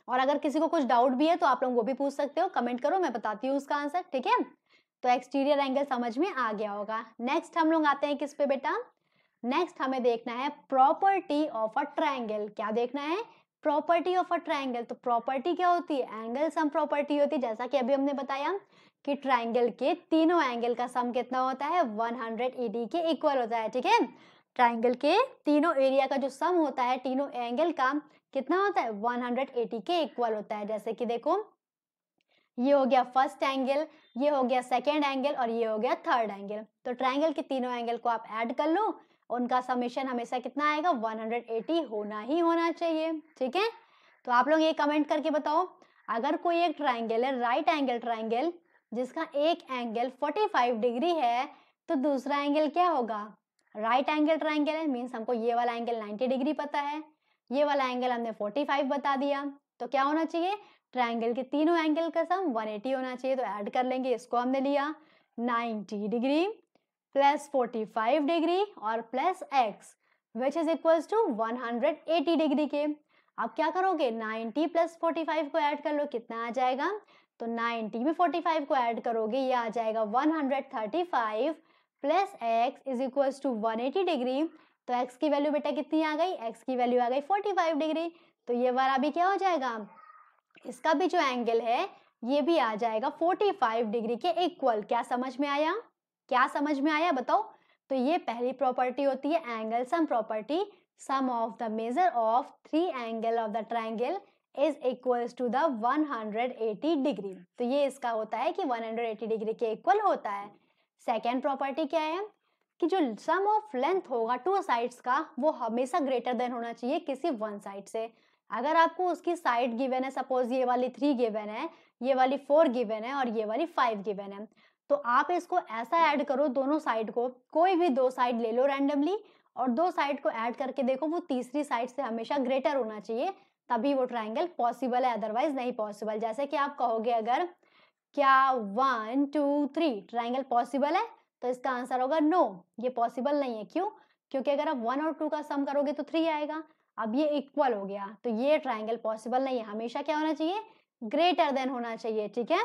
और अगर किसी को कुछ डाउट भी है तो आप लोग वो भी पूछ सकते हो, कमेंट करो, मैं बताती हूँ उसका आंसर। ठीक है, तो एक्सटीरियर एंगल समझ में आ गया होगा। नेक्स्ट हम लोग आते हैं किस पे बेटा, नेक्स्ट हमें देखना है प्रॉपर्टी ऑफ अ ट्राइंगल। क्या देखना है, प्रॉपर्टी ऑफ अ ट्राइंगल। तो प्रॉपर्टी क्या होती है, एंगल सम प्रॉपर्टी होती है। जैसा कि अभी हमने बताया कि ट्राइंगल के तीनों एंगल का सम कितना होता है, 180 के इक्वल होता है। ठीक है, ट्राइंगल के तीनों एरिया का जो सम होता है, तीनों एंगल का कितना होता है, 180 के इक्वल होता है। जैसे कि देखो ये हो गया फर्स्ट एंगल, ये हो गया सेकेंड एंगल और ये हो गया थर्ड एंगल। तो ट्राइंगल के तीनों एंगल को आप ऐड कर लो, उनका समेशन हमेशा कितना आएगा, 180 होना ही होना चाहिए। ठीक है, तो आप लोग ये कमेंट करके बताओ, अगर कोई एक ट्राइंगल है राइट एंगल ट्राइंगल जिसका एक एंगल 45 डिग्री है, तो दूसरा एंगल क्या होगा, राइट एंगल ट्राइंगल है, मीन्स हमको ये वाला एंगल 90 डिग्री पता है, ये वाला एंगल हमने 45 बता दिया। तो क्या होना चाहिए, ट्राइंगल के तीनों एंगल का सम 180 होना चाहिए। तो ऐड कर लेंगे, इसको हमने लिया 90 डिग्री प्लस 45 डिग्री और plus x which is equals to 180 degree के। अब क्या करोगे, 90 प्लस 45 को ऐड कर लो, कितना आ जाएगा, तो 90 में 45 को ऐड करोगे, ये आ जाएगा 135 plus x is equals to 180 degree. तो x की वैल्यू बेटा कितनी आ गई, x की वैल्यू आ गई 45 डिग्री। तो ये वाला भी क्या हो जाएगा, इसका भी जो एंगल है ये भी आ जाएगा 45 डिग्री के इक्वल। क्या समझ में आया, क्या समझ में आया बताओ। तो ये पहली प्रॉपर्टी होती है angle sum property, sum of the measure of three angle of the triangle is equals to the 180 degree. तो ये इसका होता है कि 180 डिग्री के इक्वल होता है। सेकेंड प्रॉपर्टी क्या है कि जो सम ऑफ लेंथ होगा टू साइड्स का वो हमेशा ग्रेटर देन होना चाहिए किसी वन साइड से। अगर आपको उसकी साइड गिवन है, सपोज ये वाली 3 गिवन है, ये वाली 4 गिवन है और ये वाली 5 गिवन है, तो आप इसको ऐसा ऐड करो दोनों साइड को, कोई भी दो साइड ले लो रैंडमली और दो साइड को ऐड करके देखो, वो तीसरी साइड से हमेशा ग्रेटर होना चाहिए, तभी वो ट्राइंगल पॉसिबल है, अदरवाइज नहीं पॉसिबल। जैसे कि आप कहोगे अगर क्या 1 2 3 ट्राइंगल पॉसिबल है, तो इसका आंसर होगा नो, ये पॉसिबल नहीं है। क्यों, क्योंकि अगर आप 1 और 2 का सम करोगे तो 3 आएगा। अब ये इक्वल हो गया, तो ये ट्राइंगल पॉसिबल नहीं है। हमेशा क्या होना चाहिए, ग्रेटर देन होना चाहिए। ठीक है,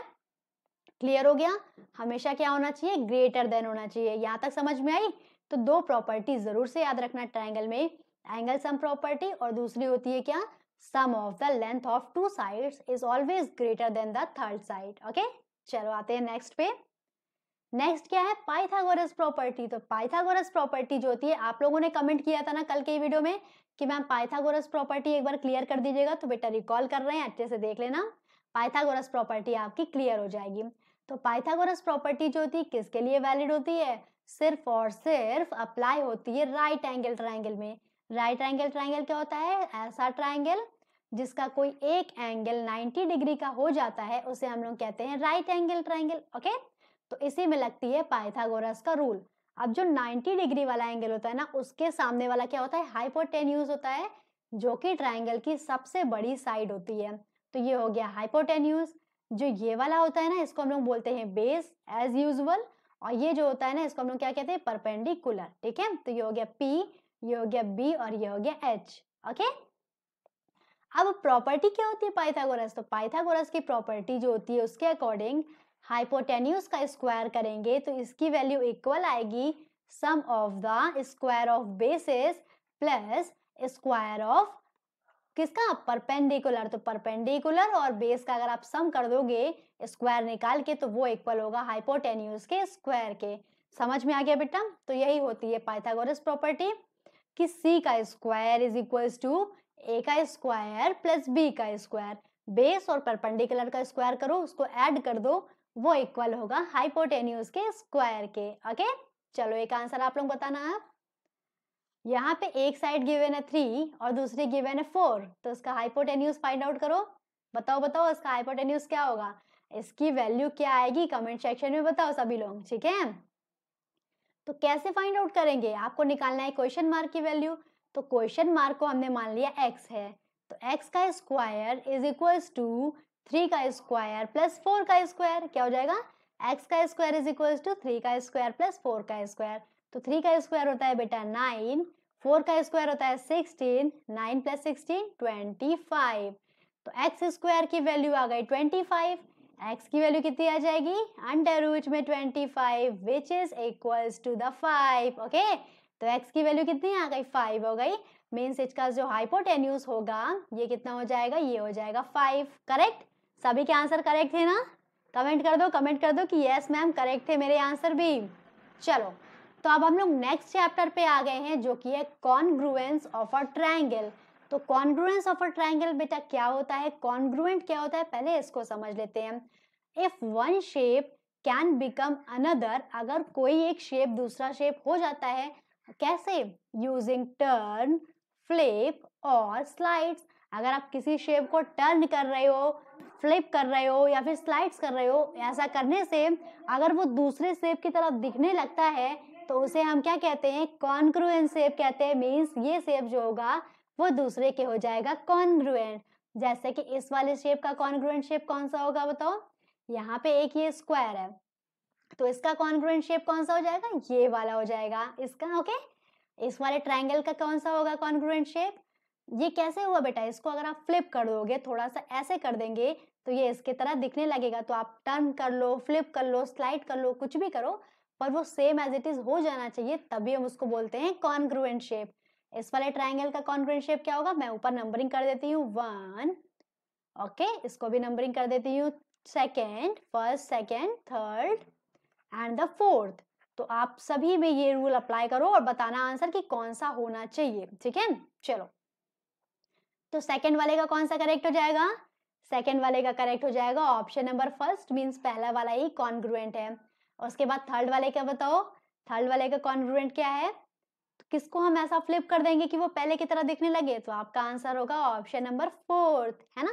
क्लियर हो गया, हमेशा क्या होना चाहिए, ग्रेटर देन होना चाहिए। यहाँ तक समझ में आई। तो दो प्रॉपर्टी जरूर से याद रखना ट्राइंगल में, एंगल सम प्रॉपर्टी और दूसरी होती है क्या, sum of the length of two sides is always greater than the third side. Okay, चलो आते हैं नेक्स्ट पे। नेक्स्ट क्या है, पाइथागोरस प्रॉपर्टी। तो पाइथागोरस प्रॉपर्टी जो होती है, आप लोगों ने कमेंट किया था ना कल के वीडियो में कि मैम पाइथागोरस प्रॉपर्टी एक बार क्लियर कर दीजिएगा, तो बेटा रिकॉल कर रहे हैं, अच्छे से देख लेना, पाइथागोरस प्रॉपर्टी आपकी क्लियर हो जाएगी। तो पाइथागोरस प्रॉपर्टी जो होती है किसके लिए वैलिड होती है, सिर्फ और सिर्फ अप्लाई होती है राइट एंगल ट्राइंगल में। राइट एंगल ट्राइंगल क्या होता है, ऐसा ट्राइंगल जिसका कोई एक एंगल 90 डिग्री का हो जाता है, उसे हम लोग कहते हैं राइट एंगल ट्राइंगल। ओके, तो इसी में लगती है पाइथागोरस का रूल। अब जो 90 डिग्री वाला एंगल होता है ना, उसके सामने वाला क्या होता है, हाइपोटेन्यूज होता है, जो कि ट्राइंगल की सबसे बड़ी साइड होती है। तो ये हो गया हाइपोटेन्यूज। जो ये वाला होता है ना, इसको हम लोग बोलते हैं बेस एज यूजुअल, और ये जो होता है ना, इसको हम लोग क्या कहते हैं, परपेंडिकुलर। ठीक है, तो ये हो गया P, ये हो गया B और ये हो गया H। ओके, अब प्रॉपर्टी क्या होती है पाइथागोरस, तो पाइथागोरस की प्रॉपर्टी जो होती है उसके अकॉर्डिंग हाइपोटेन्यूज का स्क्वायर करेंगे तो इसकी वैल्यू इक्वल आएगी sum of the square of bases plus square of किसका, परपेंडिकुलर। तो परपेंडिकुलर और बेस का अगर आप सम कर दोगे स्क्वायर निकाल के, तो वो इक्वल होगा हाइपोटेन्यूज के स्क्वायर के। समझ में आ गया बेटा? तो यही होती है पाइथागोरस प्रॉपर्टी कि सी का square is equal to A का स्क्वायर प्लस बी का स्क्वायर। बेस और परपेंडिकुलर का स्क्वायर करो, उसको ऐड कर दो, वो इक्वल होगा हाइपोटेन्यूज के स्क्वायर के। ओके, चलो एक आंसर आप लोग बताना है। यहाँ पे एक साइड गिवन है 3 और दूसरी गिवन है 4, तो इसका हाइपोटेन्यूज फाइंड आउट करो। बताओ बताओ इसका हाइपोटेन्यूज क्या होगा, इसकी वैल्यू क्या आएगी, कमेंट सेक्शन में बताओ सभी लोग। ठीक है, तो कैसे फाइंड आउट करेंगे, आपको निकालना है क्वेश्चन मार्क की वैल्यू। तो क्वेश्चन मार्क को हमने मान लिया x है, तो x का स्क्वायर इज इक्वल टू 3 का स्क्वायर प्लस 4 का स्क्वायर। क्या हो जाएगा, x का स्क्वायर इज इक्वल टू 3 का स्क्वायर प्लस 4 का स्क्वायर। तो 3 का स्क्वायर होता है बेटा 9, 4 का स्क्वायर होता है 16, 9 प्लस 16 25। तो x स्क्वायर की वैल्यू आ गई 25, x की वैल्यू कितनी आ जाएगी, अंडर रूट में 25 which is equal to the 5। Okay, तो x की वैल्यू कितनी आ गई, 5 हो गई। मीन्स इसका जो हाइपोटेन्यूज होगा ये कितना हो जाएगा, ये हो जाएगा 5। करेक्ट, सभी के आंसर करेक्ट थे ना, कमेंट कर दो कि यस मैम करेक्ट थे मेरे आंसर भी। चलो, तो अब हम लोग नेक्स्ट चैप्टर पे आ गए हैं जो कि है कॉन्ग्रुएंस ऑफ अ ट्रायंगल। तो कॉन्ग्रुएंस ऑफ अ ट्रायंगल बेटा क्या होता है, कॉन्ग्रुएंट क्या होता है, पहले इसको समझ लेते हैं। If one shape can become another, अगर कोई एक शेप दूसरा शेप हो जाता है, कैसे, यूजिंग टर्न, फ्लिप और स्लाइड्स। अगर आप किसी शेप को टर्न कर रहे हो, फ्लिप कर रहे हो या फिर स्लाइड्स कर रहे हो, ऐसा करने से अगर वो दूसरे शेप की तरफ दिखने लगता है तो उसे हम क्या कहते हैं, कॉन्ग्रुएंट शेप कहते हैं। मीन्स ये शेप जो होगा वो दूसरे के हो जाएगा कॉन्ग्रुएंट। जैसे कि इस वाले शेप का कॉन्ग्रुएंट शेप कौन सा होगा बताओ, यहाँ पे एक ये स्क्वायर है तो इसका कॉन्ग्रुएंट शेप कौन सा हो जाएगा, ये वाला हो जाएगा इसका। ओके, इस वाले ट्रायंगल का कौन सा होगा कॉन्ग्रुएंट शेप, ये कैसे हुआ बेटा, इसको अगर आप फ्लिप कर दोगे, थोड़ा सा ऐसे कर देंगे तो ये इसके तरह दिखने लगेगा। तो आप टर्न कर लो, फ्लिप कर लो, स्लाइड कर लो, कुछ भी करो पर वो सेम एज इट इज हो जाना चाहिए, तभी हम उसको बोलते हैं कॉन्ग्रुएंट शेप। इस वाले ट्रायंगल का कॉन्ग्रुएंट शेप क्या होगा, मैं ऊपर नंबरिंग कर देती हूँ 1, ओके, इसको भी नंबरिंग कर देती हूँ second, first, second, third and the fourth. तो आप सभी में ये रूल अप्लाई करो और बताना आंसर कि कौन सा होना चाहिए। ठीक है, चलो, तो सेकंड वाले का कौन सा करेक्ट हो जाएगा, सेकंड वाले का करेक्ट हो जाएगा ऑप्शन नंबर फर्स्ट, मींस पहला वाला ही कॉन्ग्रुएंट है। उसके बाद थर्ड वाले का बताओ, थर्ड वाले का कॉन्ग्रुएंट क्या है, तो किसको हम ऐसा फ्लिप कर देंगे कि वो पहले की तरह दिखने लगे, तो आपका आंसर होगा ऑप्शन नंबर फोर्थ, है ना।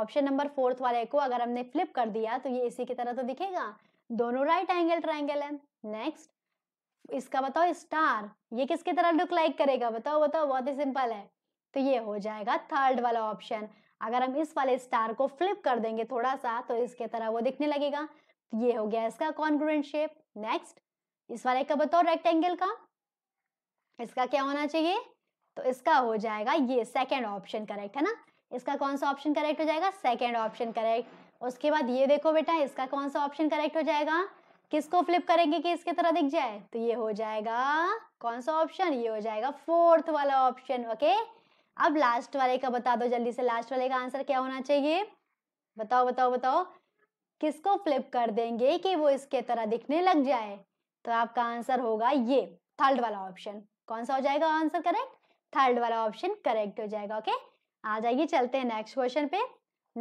ऑप्शन नंबर फोर्थ वाले को अगर हमने फ्लिप कर दिया तो ये इसी की तरह तो दिखेगा। दोनों राइट एंगल ट्राइंगल है। नेक्स्ट इसका बताओ, स्टार, ये किसकी तरह लुक लाइक करेगा बताओ बताओ, बहुत ही सिंपल है। तो ये हो जाएगा थर्ड वाला ऑप्शन। अगर हम इस वाले स्टार को फ्लिप कर देंगे थोड़ा सा तो इसके तरह वो दिखने लगेगा। तो ये हो गया इसका कॉन्ग्रुएंट शेप। नेक्स्ट इस वाले का बताओ, रेक्टेंगल का, इसका क्या होना चाहिए, तो इसका हो जाएगा ये सेकंड ऑप्शन करेक्ट, है ना। इसका कौन सा ऑप्शन करेक्ट हो जाएगा, सेकंड ऑप्शन करेक्ट। उसके बाद ये देखो बेटा, इसका कौन सा ऑप्शन करेक्ट हो जाएगा, किसको फ्लिप करेंगे कि इसके तरह दिख जाए, तो ये हो जाएगा कौन सा ऑप्शन, ये हो जाएगा फोर्थ वाला ऑप्शन। ओके, अब लास्ट वाले का बता दो जल्दी से, लास्ट वाले का आंसर क्या होना चाहिए बताओ बताओ बताओ, किसको फ्लिप कर देंगे कि वो इसके तरह दिखने लग जाए, तो आपका आंसर होगा ये थर्ड वाला ऑप्शन। कौन सा हो जाएगा आंसर करेक्ट, थर्ड वाला ऑप्शन करेक्ट हो जाएगा। ओके, आ जाइए चलते हैं नेक्स्ट क्वेश्चन पे,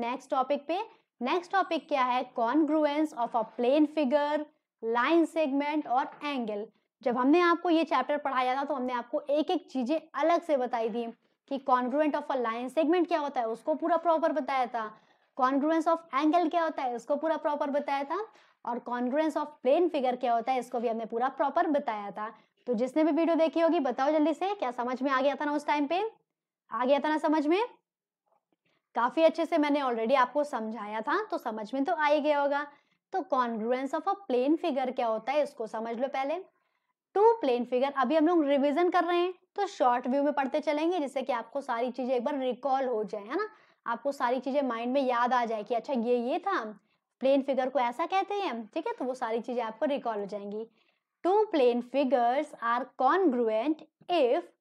नेक्स्ट टॉपिक पे। नेक्स्ट टॉपिक क्या है, congruence of a plane figure, line segment और एंगल। जब हमने आपको ये चैप्टर पढ़ाया था तो हमने आपको एक एक चीजें अलग से बताई थी कि congruent of a line segment क्या होता है, उसको पूरा प्रॉपर बताया था। कॉन्ग्रुएंस ऑफ एंगल क्या होता है, उसको पूरा प्रॉपर बताया था। और कॉन्ग्रुएंस ऑफ प्लेन फिगर क्या होता है इसको भी हमने पूरा प्रॉपर बताया था। तो जिसने भी वीडियो देखी होगी बताओ जल्दी से, क्या समझ में आ गया था ना? उस टाइम पे आ गया था ना समझ में? काफी अच्छे से मैंने ऑलरेडी आपको समझाया था तो समझ में तो आ ही गया होगा। तो congruence of a plane figure क्या होता है इसको समझ लो पहले। टू प्लेन फिगर अभी हम लोग रिवीजन कर रहे हैं तो शॉर्ट व्यू में पढ़ते चलेंगे जिससे कि आपको सारी चीजें एक बार रिकॉल हो जाए, है ना। आपको सारी चीजें माइंड में याद आ जाए कि अच्छा ये था, प्लेन फिगर को ऐसा कहते हैं, ठीक है। तो वो सारी चीजें आपको रिकॉल हो जाएंगी। Two plane figures are congruent if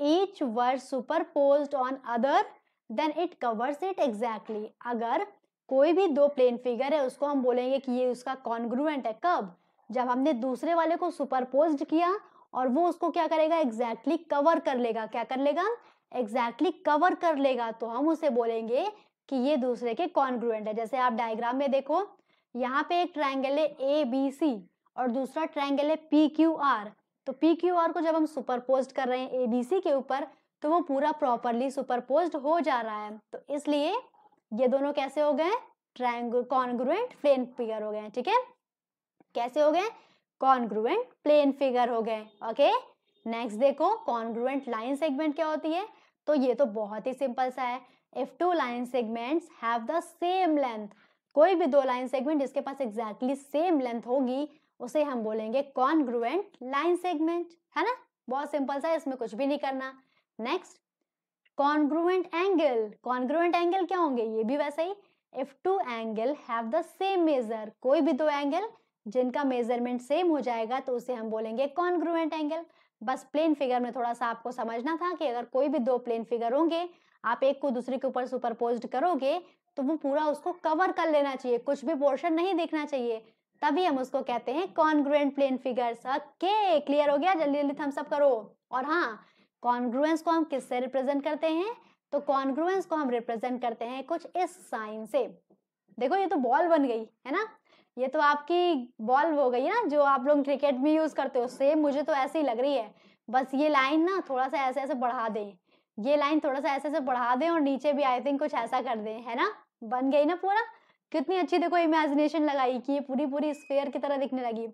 each word superposed on other then it covers it exactly. अगर कोई भी दो प्लेन फिगर है उसको हम बोलेंगे कि ये उसका कॉन्ग्रुएंट है। कब? जब हमने दूसरे वाले को सुपरपोज्ड किया और वो उसको क्या करेगा, एग्जैक्टली कवर कर लेगा। क्या कर लेगा? एग्जैक्टली कवर कर लेगा। तो हम उसे बोलेंगे कि ये दूसरे के कॉन्ग्रुएंट है। जैसे आप डायग्राम में देखो, यहाँ पे एक ट्रायंगल है ABC और दूसरा ट्रायंगल है PQR। तो PQR को जब हम सुपरपोज्ड कर रहे हैं ABC के ऊपर तो वो पूरा प्रॉपरली सुपरपोज्ड हो जा रहा है। तो इसलिए ये दोनों कैसे हो गए? ट्रायंगल कॉन्ग्रुएंट प्लेन फिगर हो गए, ठीक है। कैसे हो गए? कॉन्ग्रुएंट प्लेन फिगर हो गए। ओके, नेक्स्ट देखो, कॉन्ग्रुएंट लाइन सेगमेंट क्या होती है। तो ये तो बहुत ही सिंपल सा है। If two line segments have the same length, कोई भी दो लाइन सेगमेंट जिसके पास एग्जैक्टली सेम लेंथ होगी उसे हम बोलेंगे कॉन्ग्रुएंट लाइन सेगमेंट, है ना। बहुत सिंपल सा है, इसमें कुछ भी नहीं करना। Next, congruent angle. Congruent angle क्या होंगे? ये भी वैसे ही, if two angle have the same measure, कोई भी दो एंगल जिनका मेजरमेंट सेम हो जाएगा तो उसे हम बोलेंगे कॉन्ग्रुएंट एंगल। बस प्लेन फिगर में थोड़ा सा आपको समझना था कि अगर कोई भी दो प्लेन फिगर होंगे, आप एक को दूसरे के ऊपर सुपरपोज्ड करोगे तो वो पूरा उसको कवर कर लेना चाहिए, कुछ भी पोर्शन नहीं दिखना चाहिए, तभी हम उसको कहते हैं congruent plane figures. Okay, clear हो गया? जल्दी जल्दी थम्स अप करो। और हाँ, कॉन्ग्रुएंस को हम किससे रिप्रेजेंट करते हैं? तो कॉन्ग्रुएंस को हम रिप्रेजेंट करते हैं कुछ इस साइन से। देखो, ये तो बॉल बन गई, है ना। ये तो आपकी बॉल हो गई ना, जो आप लोग क्रिकेट में यूज करते हो। सेम मुझे तो ऐसी लग रही है। बस ये लाइन ना थोड़ा सा ऐसे ऐसे बढ़ा दें, ये लाइन थोड़ा सा ऐसे ऐसे बढ़ा दें और नीचे भी आई थिंक कुछ ऐसा कर दें, है ना। बन गई ना पूरा, कितनी अच्छी। देखो, इमेजिनेशन लगाई कि ये पूरी पूरी स्फीयर की तरह दिखने लगी।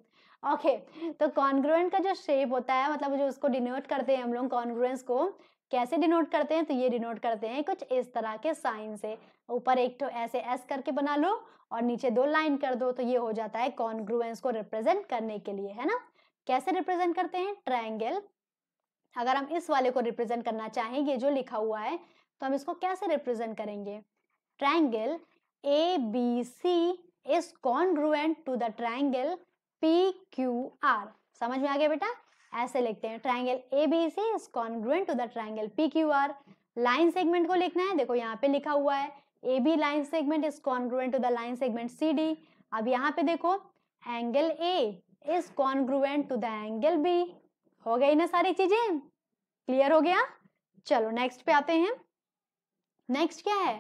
ओके, तो कॉन्ग्रुएंट का जो शेप होता है, मतलब जो उसको डिनोट करते हैं हम लोग, कॉन्ग्रुएंस को कैसे डिनोट करते हैं? तो ये डिनोट करते हैं कुछ इस तरह के साइन से। ऊपर एक तो ऐसे एस करके बना लो और नीचे दो लाइन कर दो, तो ये हो जाता है कॉन्ग्रुएंस को रिप्रेजेंट करने के लिए, है ना। कैसे रिप्रेजेंट करते हैं? ट्रायंगल, अगर हम इस वाले को रिप्रेजेंट करना चाहेंगे जो लिखा हुआ है, तो हम इसको कैसे रिप्रेजेंट करेंगे? Triangle ABC is congruent to the triangle PQR। समझ में आ गया बेटा? ऐसे लिखते हैं, triangle ABC is congruent to the triangle PQR। Line segment को लिखना है, देखो यहाँ पे लिखा हुआ है AB line segment is congruent to the line segment CD। अब यहाँ पे देखो, angle A is congruent to the angle B। हो गई ना सारी चीजें, क्लियर हो गया। चलो नेक्स्ट पे आते हैं। नेक्स्ट क्या है?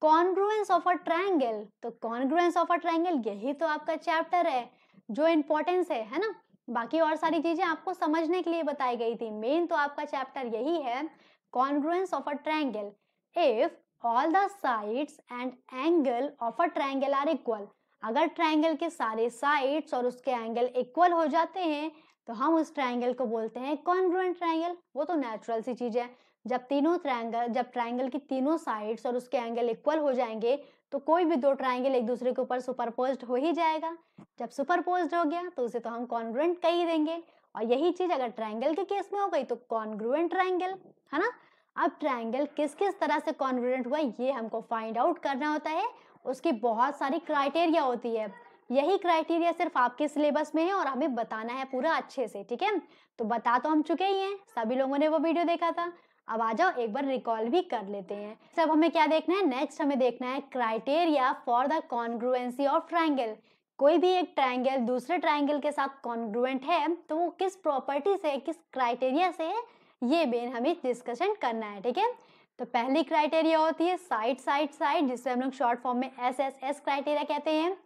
Congruence of a triangle. तो कॉन्ग्रुएंस ऑफ अ ट्रायंगल यही तो आपका चैप्टर है जो इंपॉर्टेंस है ना। बाकी और सारी चीजें आपको समझने के लिए बताई गई थी। मेन तो आपका चैप्टर यही है, congruence of a triangle. If all the sides and angle of a triangle are equal, अगर ट्रायंगल के सारे साइड्स और उसके एंगल इक्वल हो जाते हैं तो हम उस ट्रायंगल को बोलते हैं कॉन्ग्रुएंट ट्रायंगल। वो तो नेचुरल सी चीज है। जब ट्रायंगल की तीनों साइड्स और उसके एंगल इक्वल हो जाएंगे तो कोई भी दो ट्रायंगल एक दूसरे के ऊपर सुपरपोज्ड हो ही जाएगा। जब सुपरपोज्ड हो गया तो उसे तो हम कॉन्ग्रुएंट कह ही देंगे। और यही चीज अगर ट्रायंगल के केस में हो गई तो कॉन्ग्रुएंट ट्रायंगल, है ना। अब ट्रायंगल किस किस तरह से कॉन्ग्रुएंट हुआ ये हमको फाइंड आउट करना होता है। उसकी बहुत सारी क्राइटेरिया होती है। यही क्राइटेरिया सिर्फ आपके सिलेबस में है और हमें बताना है पूरा अच्छे से, ठीक है। तो बता तो हम चुके ही हैं, सभी लोगों ने वो वीडियो देखा था। अब आ जाओ एक बार रिकॉल भी कर लेते हैं। सब हमें क्या देखना है? नेक्स्ट हमें देखना है criteria for the congruency of triangle. कोई भी एक ट्रायंगल दूसरे ट्रायंगल के साथ कॉन्ग्रुएंट है तो वो किस प्रॉपर्टी से, किस क्राइटेरिया से है, ये मेन हमें डिस्कशन करना है, ठीक है। तो पहली क्राइटेरिया होती है साइड साइड साइड, जिससे हम लोग शॉर्ट फॉर्म में SSS क्राइटेरिया कहते हैं।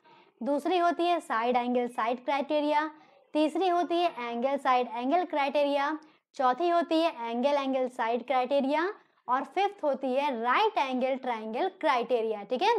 दूसरी होती है साइड एंगल साइड क्राइटेरिया। तीसरी होती है एंगल साइड एंगल क्राइटेरिया। चौथी होती है एंगल एंगल साइड क्राइटेरिया। और फिफ्थ होती है राइट एंगल ट्रायंगल क्राइटेरिया, ठीक है।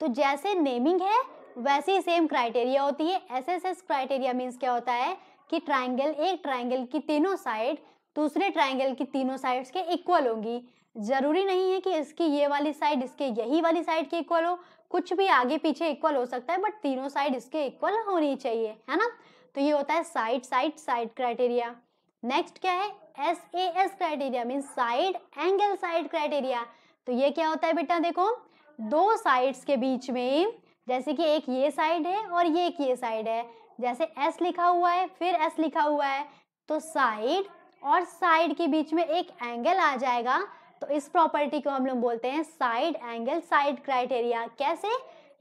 तो जैसे नेमिंग है वैसी सेम क्राइटेरिया होती है। एसएसएस क्राइटेरिया मीन्स क्या होता है कि ट्राइंगल, एक ट्राइंगल की तीनों साइड दूसरे ट्राइंगल की तीनों साइड्स के इक्वल होंगी। जरूरी नहीं है कि इसकी ये वाली साइड इसके यही वाली साइड के इक्वल हो, कुछ भी आगे पीछे इक्वल हो सकता है, बट तीनों साइड इसके इक्वल होनी चाहिए, है ना। तो ये होता है side side side criteria. Next क्या है, SAS criteria means side angle side criteria. तो ये क्या होता है बेटा, देखो दो साइड्स के बीच में, जैसे कि एक ये साइड है और ये एक ये साइड है, जैसे एस लिखा हुआ है फिर एस लिखा हुआ है, तो साइड और साइड के बीच में एक एंगल आ जाएगा। तो इस प्रॉपर्टी को हम लोग बोलते हैं साइड एंगल साइड क्राइटेरिया। कैसे,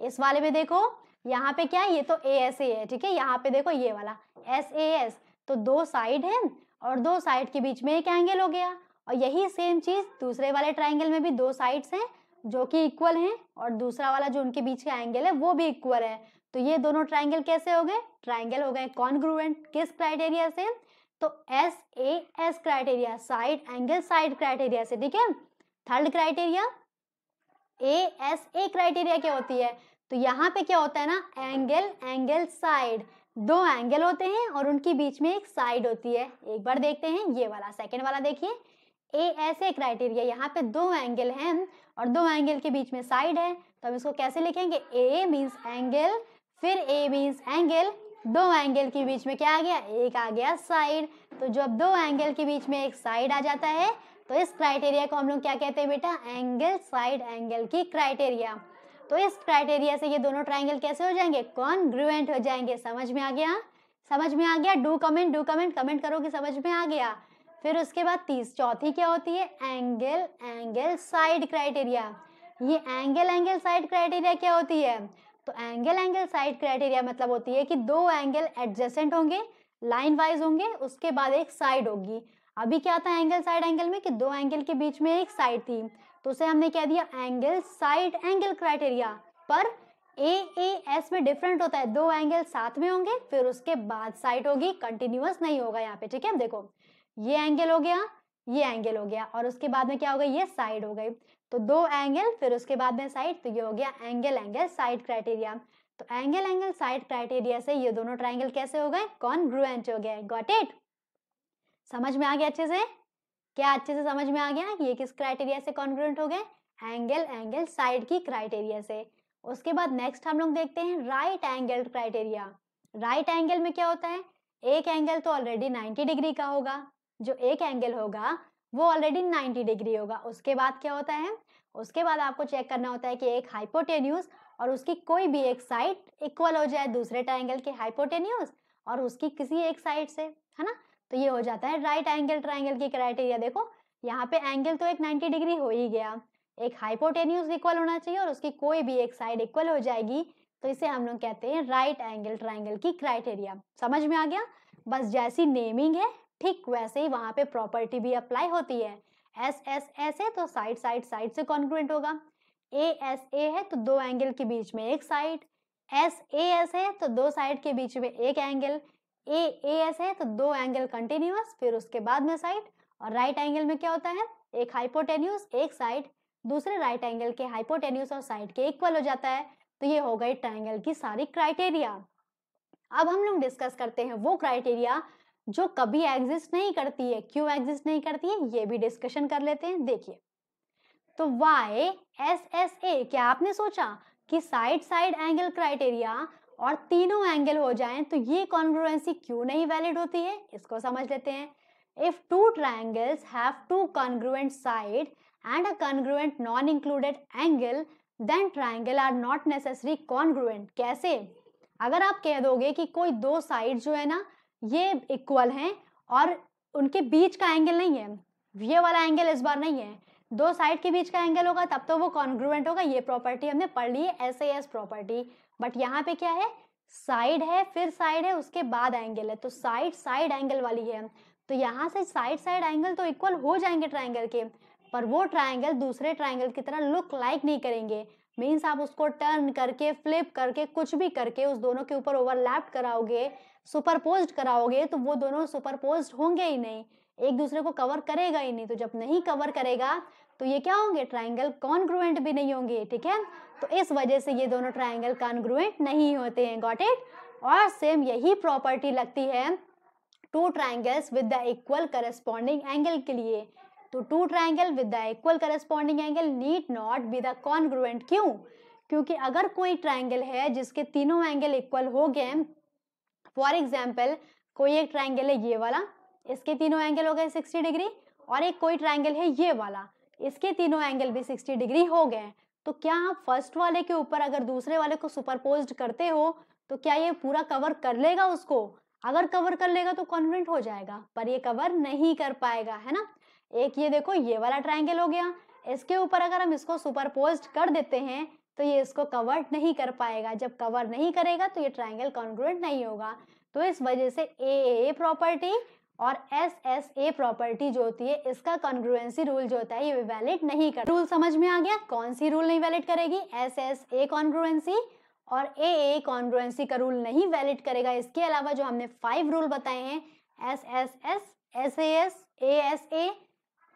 इस वाले में देखो यहाँ पे क्या है, ये तो ए एस ए है, ठीक है, यहाँ पे देखो ये वाला एस ए एस, तो दो साइड है और दो साइड के बीच में एक एंगल हो गया। और यही सेम चीज़ दूसरे वाले ट्राइंगल में भी दो साइड्स हैं जो कि इक्वल हैं और दूसरा वाला जो उनके बीच का एंगल है वो भी इक्वल है। तो ये दोनों ट्राइंगल कैसे हो गए, ट्राइंगल हो गए कॉन्ग्रुएंट। किस क्राइटेरिया से, तो S A S criteria side angle side criteria से, ठीक है। Third criteria A S A criteria क्या होती है, तो यहाँ पे क्या होता है ना, एंगल एंगल साइड, दो एंगल होते हैं और उनके बीच में एक साइड होती है। एक बार देखते हैं ये वाला सेकेंड वाला, देखिए ए एस ए क्राइटेरिया, यहाँ पे दो एंगल हैं और दो एंगल के बीच में साइड है, तो हम इसको कैसे लिखेंगे, ए मीन्स एंगल, फिर ए मीन्स एंगल, दो एंगल के बीच में क्या आ गया, एक आ गया साइड। तो जब दो एंगल के बीच में एक साइड आ जाता है तो इस क्राइटेरिया को हम लोग क्या कहते हैं बेटा, एंगल साइड एंगल की क्राइटेरिया। तो इस क्राइटेरिया से ये दोनों ट्राइंगल कैसे हो जाएंगे, कॉन्ग्रुएंट हो जाएंगे। समझ में आ गया, समझ में आ गया, डू कमेंट कमेंट करो कि समझ में आ गया। फिर उसके बाद चौथी क्या होती है, एंगल एंगल साइड क्राइटेरिया। ये एंगल एंगल साइड क्राइटेरिया क्या होती है, तो एंगल एंगल साइड क्राइटेरिया मतलब होती है कि दो एंगल एडजेसेंट होंगे, लाइन वाइज होंगे, उसके बाद एक साइड होगी। अभी क्या था एंगल साइड एंगल में कि दो एंगल के बीच में एक साइड थी, तो उसे हमने क्या दिया, एंगल साइड एंगल क्राइटेरिया। पर ए एस में डिफरेंट होता है, दो एंगल साथ में होंगे फिर उसके बाद साइड होगी, कंटिन्यूअस नहीं होगा यहाँ पे, ठीक है। देखो ये एंगल हो गया, ये एंगल हो गया और उसके बाद में क्या हो गया, ये साइड हो गई। तो दो एंगल फिर उसके बाद में साइड, तो ये हो गया एंगल एंगल साइड क्राइटेरिया। तो एंगल एंगल साइड क्राइटेरिया से ये दोनों ट्राइंगल कैसे हो गए, कॉन्ग्रुएंट हो गए। गॉट इट, समझ में आ गया अच्छे से, क्या अच्छे से समझ में आ गया, ये किस क्राइटेरिया से कॉन्ग्रुएंट हो गए, एंगल एंगल साइड की क्राइटेरिया से। उसके बाद नेक्स्ट हम लोग देखते हैं right angle criteria. Right angle में क्या होता है, एक एंगल तो ऑलरेडी 90 डिग्री का होगा, जो एक एंगल होगा वो ऑलरेडी 90 डिग्री होगा। उसके बाद क्या होता है, उसके बाद आपको चेक करना होता है कि एक हाइपोटेन्यूज और उसकी कोई भी एक साइड इक्वल हो जाए दूसरे ट्राइंगल के हाइपोटेन्यूज और उसकी किसी एक साइड से, है ना। तो ये हो जाता है राइट एंगल ट्राइंगल की क्राइटेरिया। देखो यहाँ पे एंगल तो एक 90 डिग्री हो ही गया, एक हाइपोटेन्यूज इक्वल होना चाहिए और उसकी कोई भी एक साइड इक्वल हो जाएगी, तो इसे हम लोग कहते हैं राइट एंगल ट्राइंगल की क्राइटेरिया। समझ में आ गया, बस जैसी नेमिंग है ठीक वैसे ही वहाँ पे प्रॉपर्टी भी अप्लाई होती है। एस एस एस है तो साइड साइड साइड से कॉन्ग्रुएंट होगा, ए एस ए है तो दो एंगल के बीच में एक साइड, एस ए एस है तो दो साइड के बीच में एक एंगल, ए एस है तो दो एंगल कंटिन्यूअस फिर उसके बाद में साइड। और राइट एंगल में क्या होता है, एक हाइपोटेन्यूज एक साइड दूसरे राइट एंगल के हाइपोटेन्यूज और साइड के इक्वल हो जाता है। तो ये हो गई ट्राइंगल की सारी क्राइटेरिया। अब हम लोग डिस्कस करते हैं वो क्राइटेरिया जो कभी एग्जिस्ट नहीं करती है। क्यों एग्जिस्ट नहीं करती है ये भी डिस्कशन कर लेते हैं। देखिए तो वाई एस एस ए, क्या आपने सोचा कि साइड साइड एंगल क्राइटेरिया और तीनों एंगल हो जाएं तो ये कॉन्ग्रुएंसी क्यों नहीं वैलिड होती है, इसको समझ लेते हैं। If two triangles have two congruent side and a congruent non included angle then triangle are not necessary congruent. कैसे, अगर आप कह दोगे कि कोई दो साइड जो है ना ये इक्वल हैं और उनके बीच का एंगल नहीं है, ये वाला एंगल इस बार नहीं है, दो साइड के बीच का एंगल होगा तब तो वो कॉन्ग्रुएंट होगा। ये प्रॉपर्टी हमने पढ़ ली है एसएएस प्रॉपर्टी। बट यहाँ पे क्या है, साइड है फिर साइड है उसके बाद एंगल है, तो साइड साइड एंगल वाली है। तो यहाँ से साइड साइड एंगल तो इक्वल हो जाएंगे ट्राइंगल के, पर वो ट्राइंगल दूसरे ट्राइंगल की तरह लुक लाइक नहीं करेंगे। मीन्स आप उसको टर्न करके फ्लिप करके कुछ भी करके उस दोनों के ऊपर ओवरलैप कराओगे, सुपरपोज्ड कराओगे, तो वो दोनों सुपरपोज्ड होंगे ही नहीं। एक दूसरे को कवर करेगा ही नहीं। तो जब नहीं कवर करेगा तो ये क्या होंगे, ट्राइंगल कॉन्ग्रुएंट भी नहीं होंगे, ठीक है। तो इस वजह से ये दोनों ट्राइंगल कॉन्ग्रुएंट नहीं होते हैं, गॉट इट। और सेम यही प्रॉपर्टी लगती है two triangles with the equal corresponding angle के लिए। तो two triangle with the equal corresponding angle need not be the congruent. क्यों? क्योंकि अगर कोई ट्राइंगल है जिसके तीनों एंगल इक्वल हो गए, फॉर एग्जाम्पल कोई एक ट्राइंगल है ये वाला, इसके तीनों एंगल हो गए 60 डिग्री, और एक कोई ट्राइंगल है ये वाला, इसके तीनों एंगल भी 60 डिग्री हो गए, तो क्या आप फर्स्ट वाले के ऊपर अगर दूसरे वाले को सुपरपोज्ड करते हो तो क्या ये पूरा कवर कर लेगा उसको? अगर कवर कर लेगा तो कॉन्ग्रुएंट हो जाएगा, पर ये कवर नहीं कर पाएगा, है ना। एक ये देखो ये वाला ट्राइंगल हो गया, इसके ऊपर अगर हम इसको सुपरपोज्ड कर देते हैं तो ये इसको कवर नहीं कर पाएगा। जब कवर नहीं करेगा तो ये ट्राइंगल कॉन्ग्रुएंट नहीं होगा। तो इस वजह से ए प्रॉपर्टी और SSA प्रॉपर्टी जो होती है, इसका कॉन्ग्रुएंसी रूल जो होता है ये वैलिड नहीं करता। रूल समझ में आ गया, कौन सी रूल नहीं वैलिड करेगी? SSA कॉन्ग्रुएंसी और AA कॉन्ग्रुएंसी का रूल नहीं वैलिड करेगा। इसके अलावा जो हमने 5 रूल बताए हैं, SSS, SAS, ASA,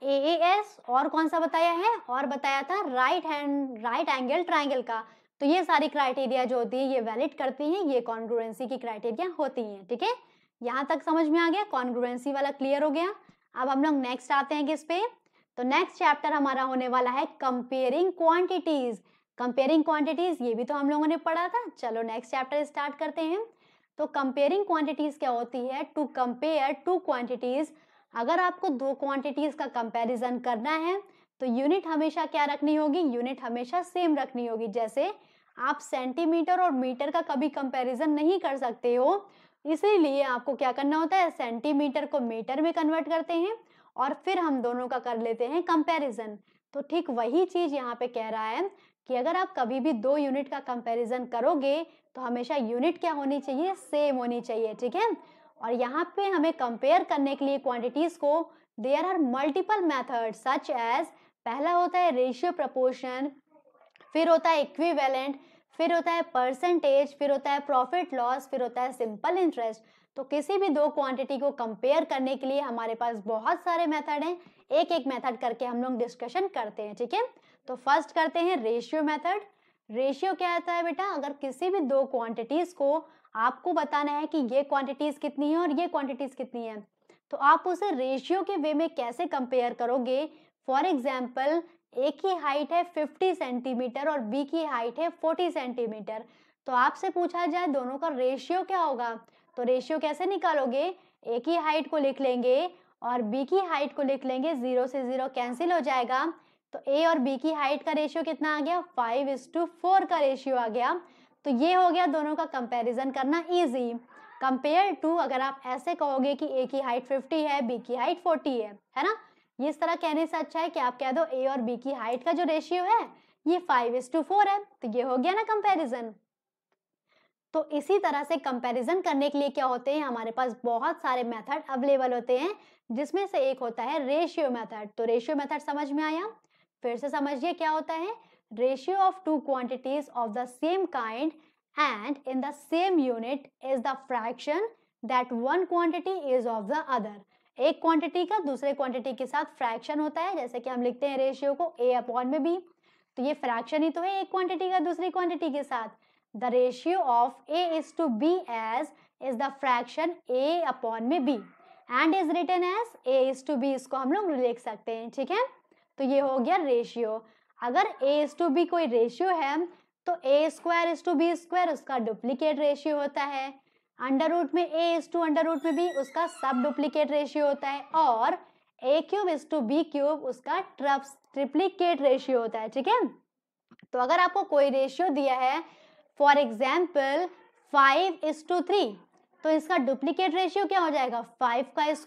AAS और कौन सा बताया है, और बताया था राइट एंगल ट्राइंगल का, तो ये सारी क्राइटेरिया जो होती है ये वैलिड करती हैं, ये कॉन्ग्रुएंसी की क्राइटेरिया होती हैं, ठीक है। यहाँ तक समझ में आ गया, कॉन्ग्रुएंसी वाला क्लियर हो गया। अब हम लोग नेक्स्ट आते हैं किस पे, तो नेक्स्ट चैप्टर हमारा होने वाला है कंपेयरिंग क्वांटिटीज। कंपेयरिंग क्वांटिटीज ये भी तो हम लोगों ने पढ़ा था, चलो नेक्स्ट चैप्टर स्टार्ट करते हैं। तो कंपेयरिंग क्वांटिटीज क्या होती है? To compare two quantities. अगर आपको दो क्वांटिटीज का कंपेरिजन करना है तो यूनिट हमेशा क्या रखनी होगी? यूनिट हमेशा सेम रखनी होगी। जैसे आप सेंटीमीटर और मीटर का कभी कंपेरिजन नहीं कर सकते हो, इसीलिए आपको क्या करना होता है, सेंटीमीटर को मीटर में कन्वर्ट करते हैं और फिर हम दोनों का कर लेते हैं कंपैरिजन। तो ठीक वही चीज़ यहाँ पे कह रहा है कि अगर आप कभी भी दो यूनिट का कंपैरिजन करोगे तो हमेशा यूनिट क्या होनी चाहिए, सेम होनी चाहिए, ठीक है। और यहाँ पे हमें कंपेयर करने के लिए क्वांटिटीज़ को there are multiple method such as, पहला होता है रेशियो प्रपोर्शन, फिर होता है इक्विवेलेंट, फिर होता है परसेंटेज, फिर होता है प्रॉफिट लॉस, फिर होता है सिंपल इंटरेस्ट। तो किसी भी दो क्वांटिटी को कंपेयर करने के लिए हमारे पास बहुत सारे मेथड हैं, एक एक मेथड करके हम लोग डिस्कशन करते हैं, ठीक है। तो फर्स्ट करते हैं रेशियो मेथड। रेशियो क्या होता है बेटा, अगर किसी भी दो क्वांटिटीज को आपको बताना है कि ये क्वांटिटीज कितनी है और ये क्वांटिटीज कितनी है, तो आप उसे रेशियो के वे में कैसे कंपेयर करोगे। फॉर एग्जाम्पल ए की हाइट है 50 सेंटीमीटर और बी की हाइट है 40 सेंटीमीटर, तो आपसे पूछा जाए दोनों का रेशियो क्या होगा, तो रेशियो कैसे निकालोगे, ए की हाइट को लिख लेंगे और बी की हाइट को लिख लेंगे, 0 से 0 कैंसिल हो जाएगा, तो ए और बी की हाइट का रेशियो कितना आ गया, 5:4 का रेशियो आ गया। तो ये हो गया दोनों का कंपैरिजन करना इजी। कंपेयर टू, अगर आप ऐसे कहोगे कि ए की हाइट 50 है, बी की हाइट 40 है ना, ये इस तरह कहने से अच्छा है कि आप कह दो ए और बी की हाइट का जो रेशियो है ये 5:4 है, तो ये हो गया ना कंपैरिजन। तो इसी तरह से कंपैरिजन करने के लिए क्या होते हैं, हमारे पास बहुत सारे मेथड अवेलेबल होते हैं, जिसमें से एक होता है रेशियो मेथड। तो रेशियो मेथड समझ में आया, फिर से समझिए क्या होता है, ratio of two quantities of the same kind and in the same unit is the fraction that one quantity is of the other. एक क्वांटिटी का दूसरे क्वांटिटी के साथ फ्रैक्शन होता है, जैसे कि हम लिखते हैं रेशियो को A/B, तो ये फ्रैक्शन ही तो है एक क्वांटिटी का दूसरी क्वांटिटी के साथ। The ratio of A/B as is the fraction A/B and is written as A/B, इसको हम लोग लिख सकते हैं, ठीक है। तो ये हो गया रेशियो। अगर A/B कोई रेशियो है तो A²/B² उसका डुप्लीकेट रेशियो होता है, अंडर रूट में A√√में भी उसका सब डुप्लीकेट रेशियो होता है, और A³ B³ उसका ट्रिप्लीकेट रेशियो होता है, ठीक है। तो अगर आपको कोई रेशियो दिया है, फॉर एग्जाम्पल 5:3, तो इसका डुप्लीकेट रेशियो क्या हो जाएगा, 5²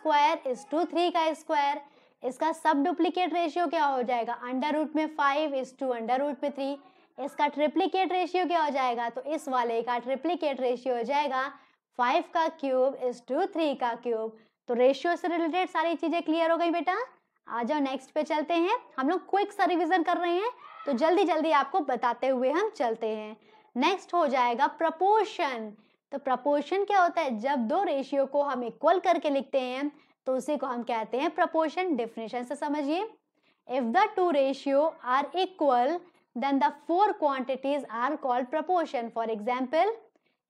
/ 3²। इसका सब डुप्लीकेट रेशियो क्या हो जाएगा, अंडर रूट में 5√√3। इसका ट्रिप्लीकेट रेशियो क्या हो जाएगा, तो इस वाले का ट्रिप्लीकेट रेशियो हो जाएगा 5³ / 3³। तो रेशियो से रिलेटेड सारी चीजें क्लियर हो गई बेटा। आ जाओ नेक्स्ट पे चलते हैं, हम लोग क्विक सा रिविजन कर रहे हैं तो जल्दी जल्दी आपको बताते हुए हम चलते हैं। नेक्स्ट हो जाएगा प्रपोर्शन। तो प्रपोर्शन क्या होता है, जब दो रेशियो को हम इक्वल करके लिखते हैं तो उसी को हम कहते हैं प्रपोर्शन। डेफिनेशन से समझिए, if the two ratio are equal then the four quantities are called proportion. For example,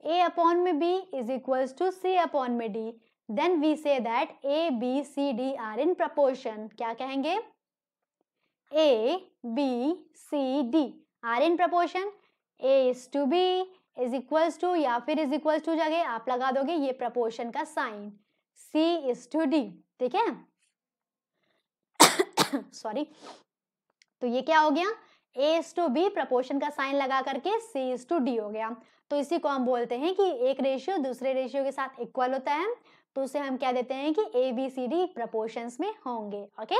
A upon में B is equals to C upon में D, then we say that A B C D are in proportion. क्या कहेंगे? A B C D are in proportion. A is to B is equals to या फिर is equals to जगह आप लगा दोगे ये प्रपोर्शन का sign, C is to D, ठीक है। सॉरी, तो ये क्या हो गया? ए इज टू बी प्रपोर्शन का साइन लगा करके सी इज टू डी हो गया। तो इसी को हम बोलते हैं कि एक रेशियो दूसरे रेशियो के साथ इक्वल होता है तो उसे हम क्या देते हैं कि A B C D proportions में होंगे। ओके,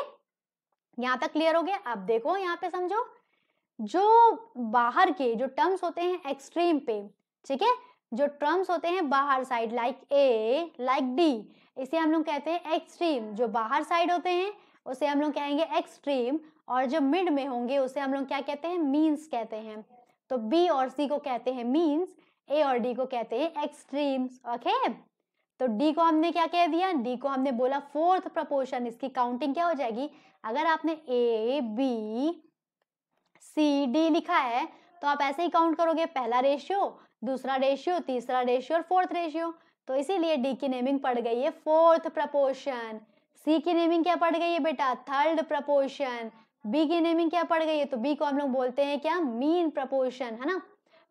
यहाँ तक क्लियर हो गया। अब देखो यहाँ पे समझो, जो बाहर के जो टर्म्स होते हैं एक्सट्रीम पे, ठीक है, जो टर्म्स होते हैं बाहर साइड लाइक ए लाइक डी, इसे हम लोग कहते हैं एक्सट्रीम। जो बाहर साइड होते हैं उसे हम लोग कहेंगे एक्सट्रीम, और जो मिड में होंगे उसे हम लोग क्या कहते हैं? मीन्स कहते हैं। तो बी और सी को कहते हैं मीन्स, ए और डी को कहते हैं एक्सट्रीम्स। ओके, तो डी को हमने क्या कह दिया? डी को हमने बोला फोर्थ प्रपोर्शन। इसकी काउंटिंग क्या हो जाएगी? अगर आपने ए बी सी डी लिखा है तो आप ऐसे ही काउंट करोगे, पहला रेशियो, दूसरा रेशियो, तीसरा रेशियो और फोर्थ रेशियो। तो इसीलिए डी की नेमिंग पड़ गई है फोर्थ प्रपोर्शन। सी की नेमिंग क्या पड़ गई है बेटा? Third proportion. बी की नेमिंग क्या पड़ गई है? तो बी को हम लोग बोलते हैं क्या? मीन प्रपोर्शन, है ना।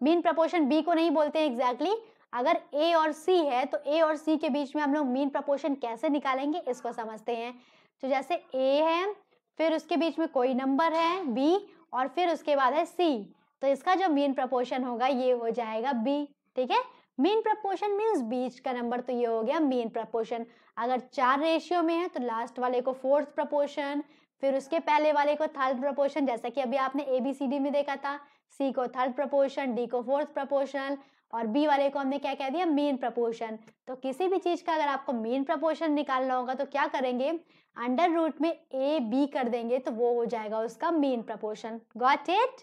मीन प्रपोर्शन बी को नहीं बोलते हैं एग्जैक्टली। अगर ए और सी है तो ए और सी के बीच में हम लोग मीन प्रपोर्शन कैसे निकालेंगे इसको समझते हैं। तो जैसे ए है, फिर उसके बीच में कोई नंबर है बी, और फिर उसके बाद है सी, तो इसका जो मीन प्रपोर्शन होगा ये हो जाएगा बी, ठीक है। मीन प्रपोर्शन मीन्स बीच का नंबर, तो ये हो गया मीन प्रपोर्शन। अगर चार रेशियो में है तो लास्ट वाले को फोर्थ प्रपोर्शन, फिर उसके पहले वाले को थर्ड प्रपोर्शन, जैसा कि अभी आपने ए बी सी डी में देखा था, सी को थर्ड प्रपोर्शन, डी को फोर्थ प्रपोर्शन, और बी वाले को हमने क्या कह दिया? Mean proportion. तो किसी भी चीज का अगर आपको मीन प्रपोर्शन निकालना होगा तो क्या करेंगे? अंडर रूट में ए बी कर देंगे तो वो हो जाएगा उसका mean proportion. Got it,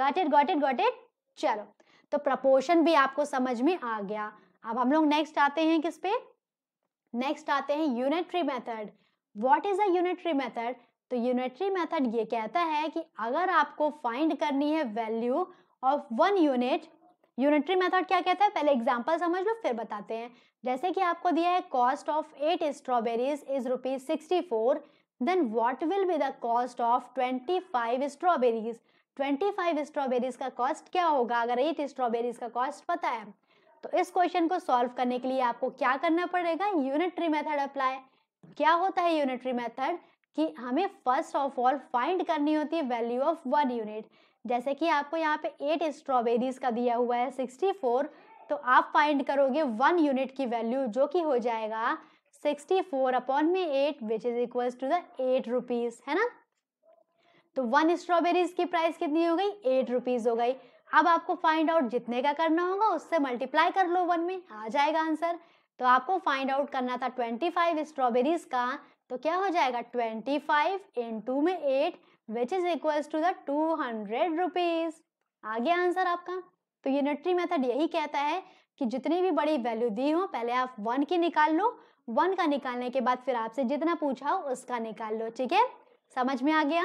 got it, got it, got it. चलो, तो प्रपोर्शन भी आपको समझ में आ गया। अब हम लोग नेक्स्ट आते हैं किस पे? नेक्स्ट आते हैं unitary method. What is a unitary method? तो यूनिटरी मेथड ये कहता है कि अगर आपको फाइंड करनी है value of one unit, unitary method क्या कहता है पहले एग्जांपल समझ लो फिर बताते हैं। जैसे कि आपको दिया है cost of 8 strawberries is ₹64, then what will be the cost of 25 strawberries. 25 strawberries का कॉस्ट क्या होगा अगर 8 स्ट्रॉबेरीज का कॉस्ट पता है? तो इस क्वेश्चन को सॉल्व करने के लिए आपको क्या करना पड़ेगा? Unitary method apply. क्या होता है यूनिटरी मेथड? कि हमें फर्स्ट ऑफ ऑल फाइंड करनी होती है वैल्यू ऑफ वन यूनिट। जैसे कि आपको यहाँ पे 8 स्ट्रॉबेरीज का दिया हुआ है 64, तो आप फाइंड करोगे वन यूनिट की वैल्यू, जो कि हो जाएगा 64/8 which is equal to the ₹8, है ना। तो 1 स्ट्रॉबेरीज की प्राइस कितनी हो गई? ₹8 हो गई। अब आपको फाइंड आउट जितने का करना होगा उससे मल्टीप्लाई कर लो 1 में, आ जाएगा आंसर। तो आपको फाइंड आउट करना था 25 स्ट्रॉबेरीज का, तो क्या हो जाएगा 25 × 8 which is equal to the ₹200। आ गया आंसर आपका। तो यूनिटरी मेथड यही कहता है कि जितनी भी बड़ी वैल्यू दी हो पहले आप 1 की निकाल लो, 1 का निकालने के बाद फिर आपसे जितना पूछा हो उसका निकाल लो, ठीक है। समझ में आ गया?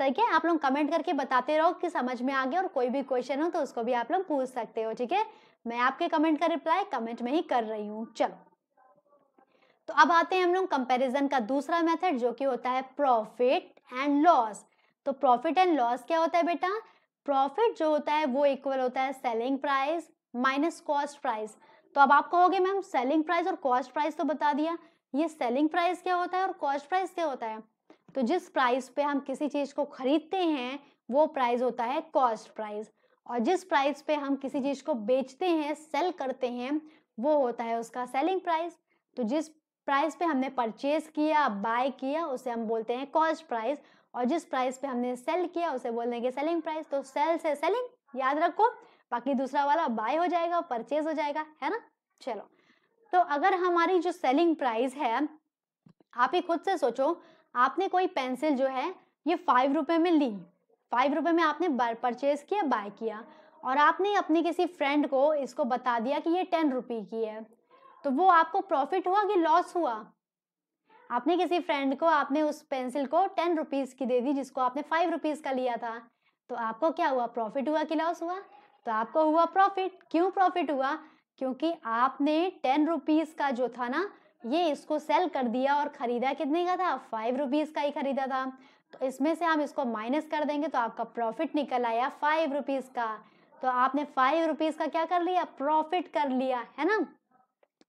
ठीक है, आप लोग कमेंट करके बताते रहो कि समझ में आ गया, और कोई भी क्वेश्चन हो तो उसको भी आप लोग पूछ सकते हो, ठीक है। मैं आपके कमेंट का रिप्लाई कमेंट में ही कर रही हूँ। चलो, तो अब आते हैं हम लोग कंपैरिजन का दूसरा मेथड, जो कि होता है प्रॉफिट एंड लॉस। तो प्रॉफिट एंड लॉस क्या होता है बेटा? प्रॉफिट जो होता है वो इक्वल होता है selling price minus cost price. तो अब आप कहोगे मैम सेलिंग प्राइस और कॉस्ट प्राइस तो बता दिया, ये सेलिंग प्राइस क्या होता है और कॉस्ट प्राइस क्या होता है? तो जिस प्राइस पे हम किसी चीज को खरीदते हैं वो प्राइस होता है कॉस्ट प्राइस, और जिस प्राइस पे हम किसी चीज को बेचते हैं, सेल करते हैं, वो होता है उसका सेलिंग प्राइस। तो जिस प्राइस पे हमने परचेज किया, बाय किया, उसे हम बोलते हैं कॉस्ट प्राइस, और जिस प्राइस पे हमने सेल किया उसे बोलेंगे सेलिंग प्राइस। तो सेल से सेलिंग याद रखो, बाकी दूसरा वाला बाय हो जाएगा, परचेज हो जाएगा, है ना। चलो, तो अगर हमारी जो सेलिंग प्राइस है, आप ही खुद से सोचो, आपने कोई पेंसिल जो है ये ₹5 में ली, ₹5 में आपने परचेज किया, बाय किया, और आपने अपने किसी फ्रेंड को इसको बता दिया कि ये ₹10 की है, तो वो आपको प्रॉफिट हुआ कि लॉस हुआ? आपने किसी फ्रेंड को आपने उस पेंसिल को 10 रुपीज़ की दे दी जिसको आपने 5 रुपीज़ का लिया था, तो आपको क्या हुआ, प्रॉफिट हुआ कि लॉस हुआ? तो आपको हुआ प्रॉफिट। क्यों प्रॉफिट हुआ? क्योंकि आपने 10 रुपीज़ का जो था ना ये इसको सेल कर दिया और ख़रीदा कितने का था, 5 रुपीज़ का ही ख़रीदा था। तो इसमें से हम इसको माइनस कर देंगे तो आपका प्रॉफिट निकल आया 5 रुपीज़ का। तो आपने 5 रुपीज़ का क्या कर लिया, प्रॉफिट कर लिया, है ना।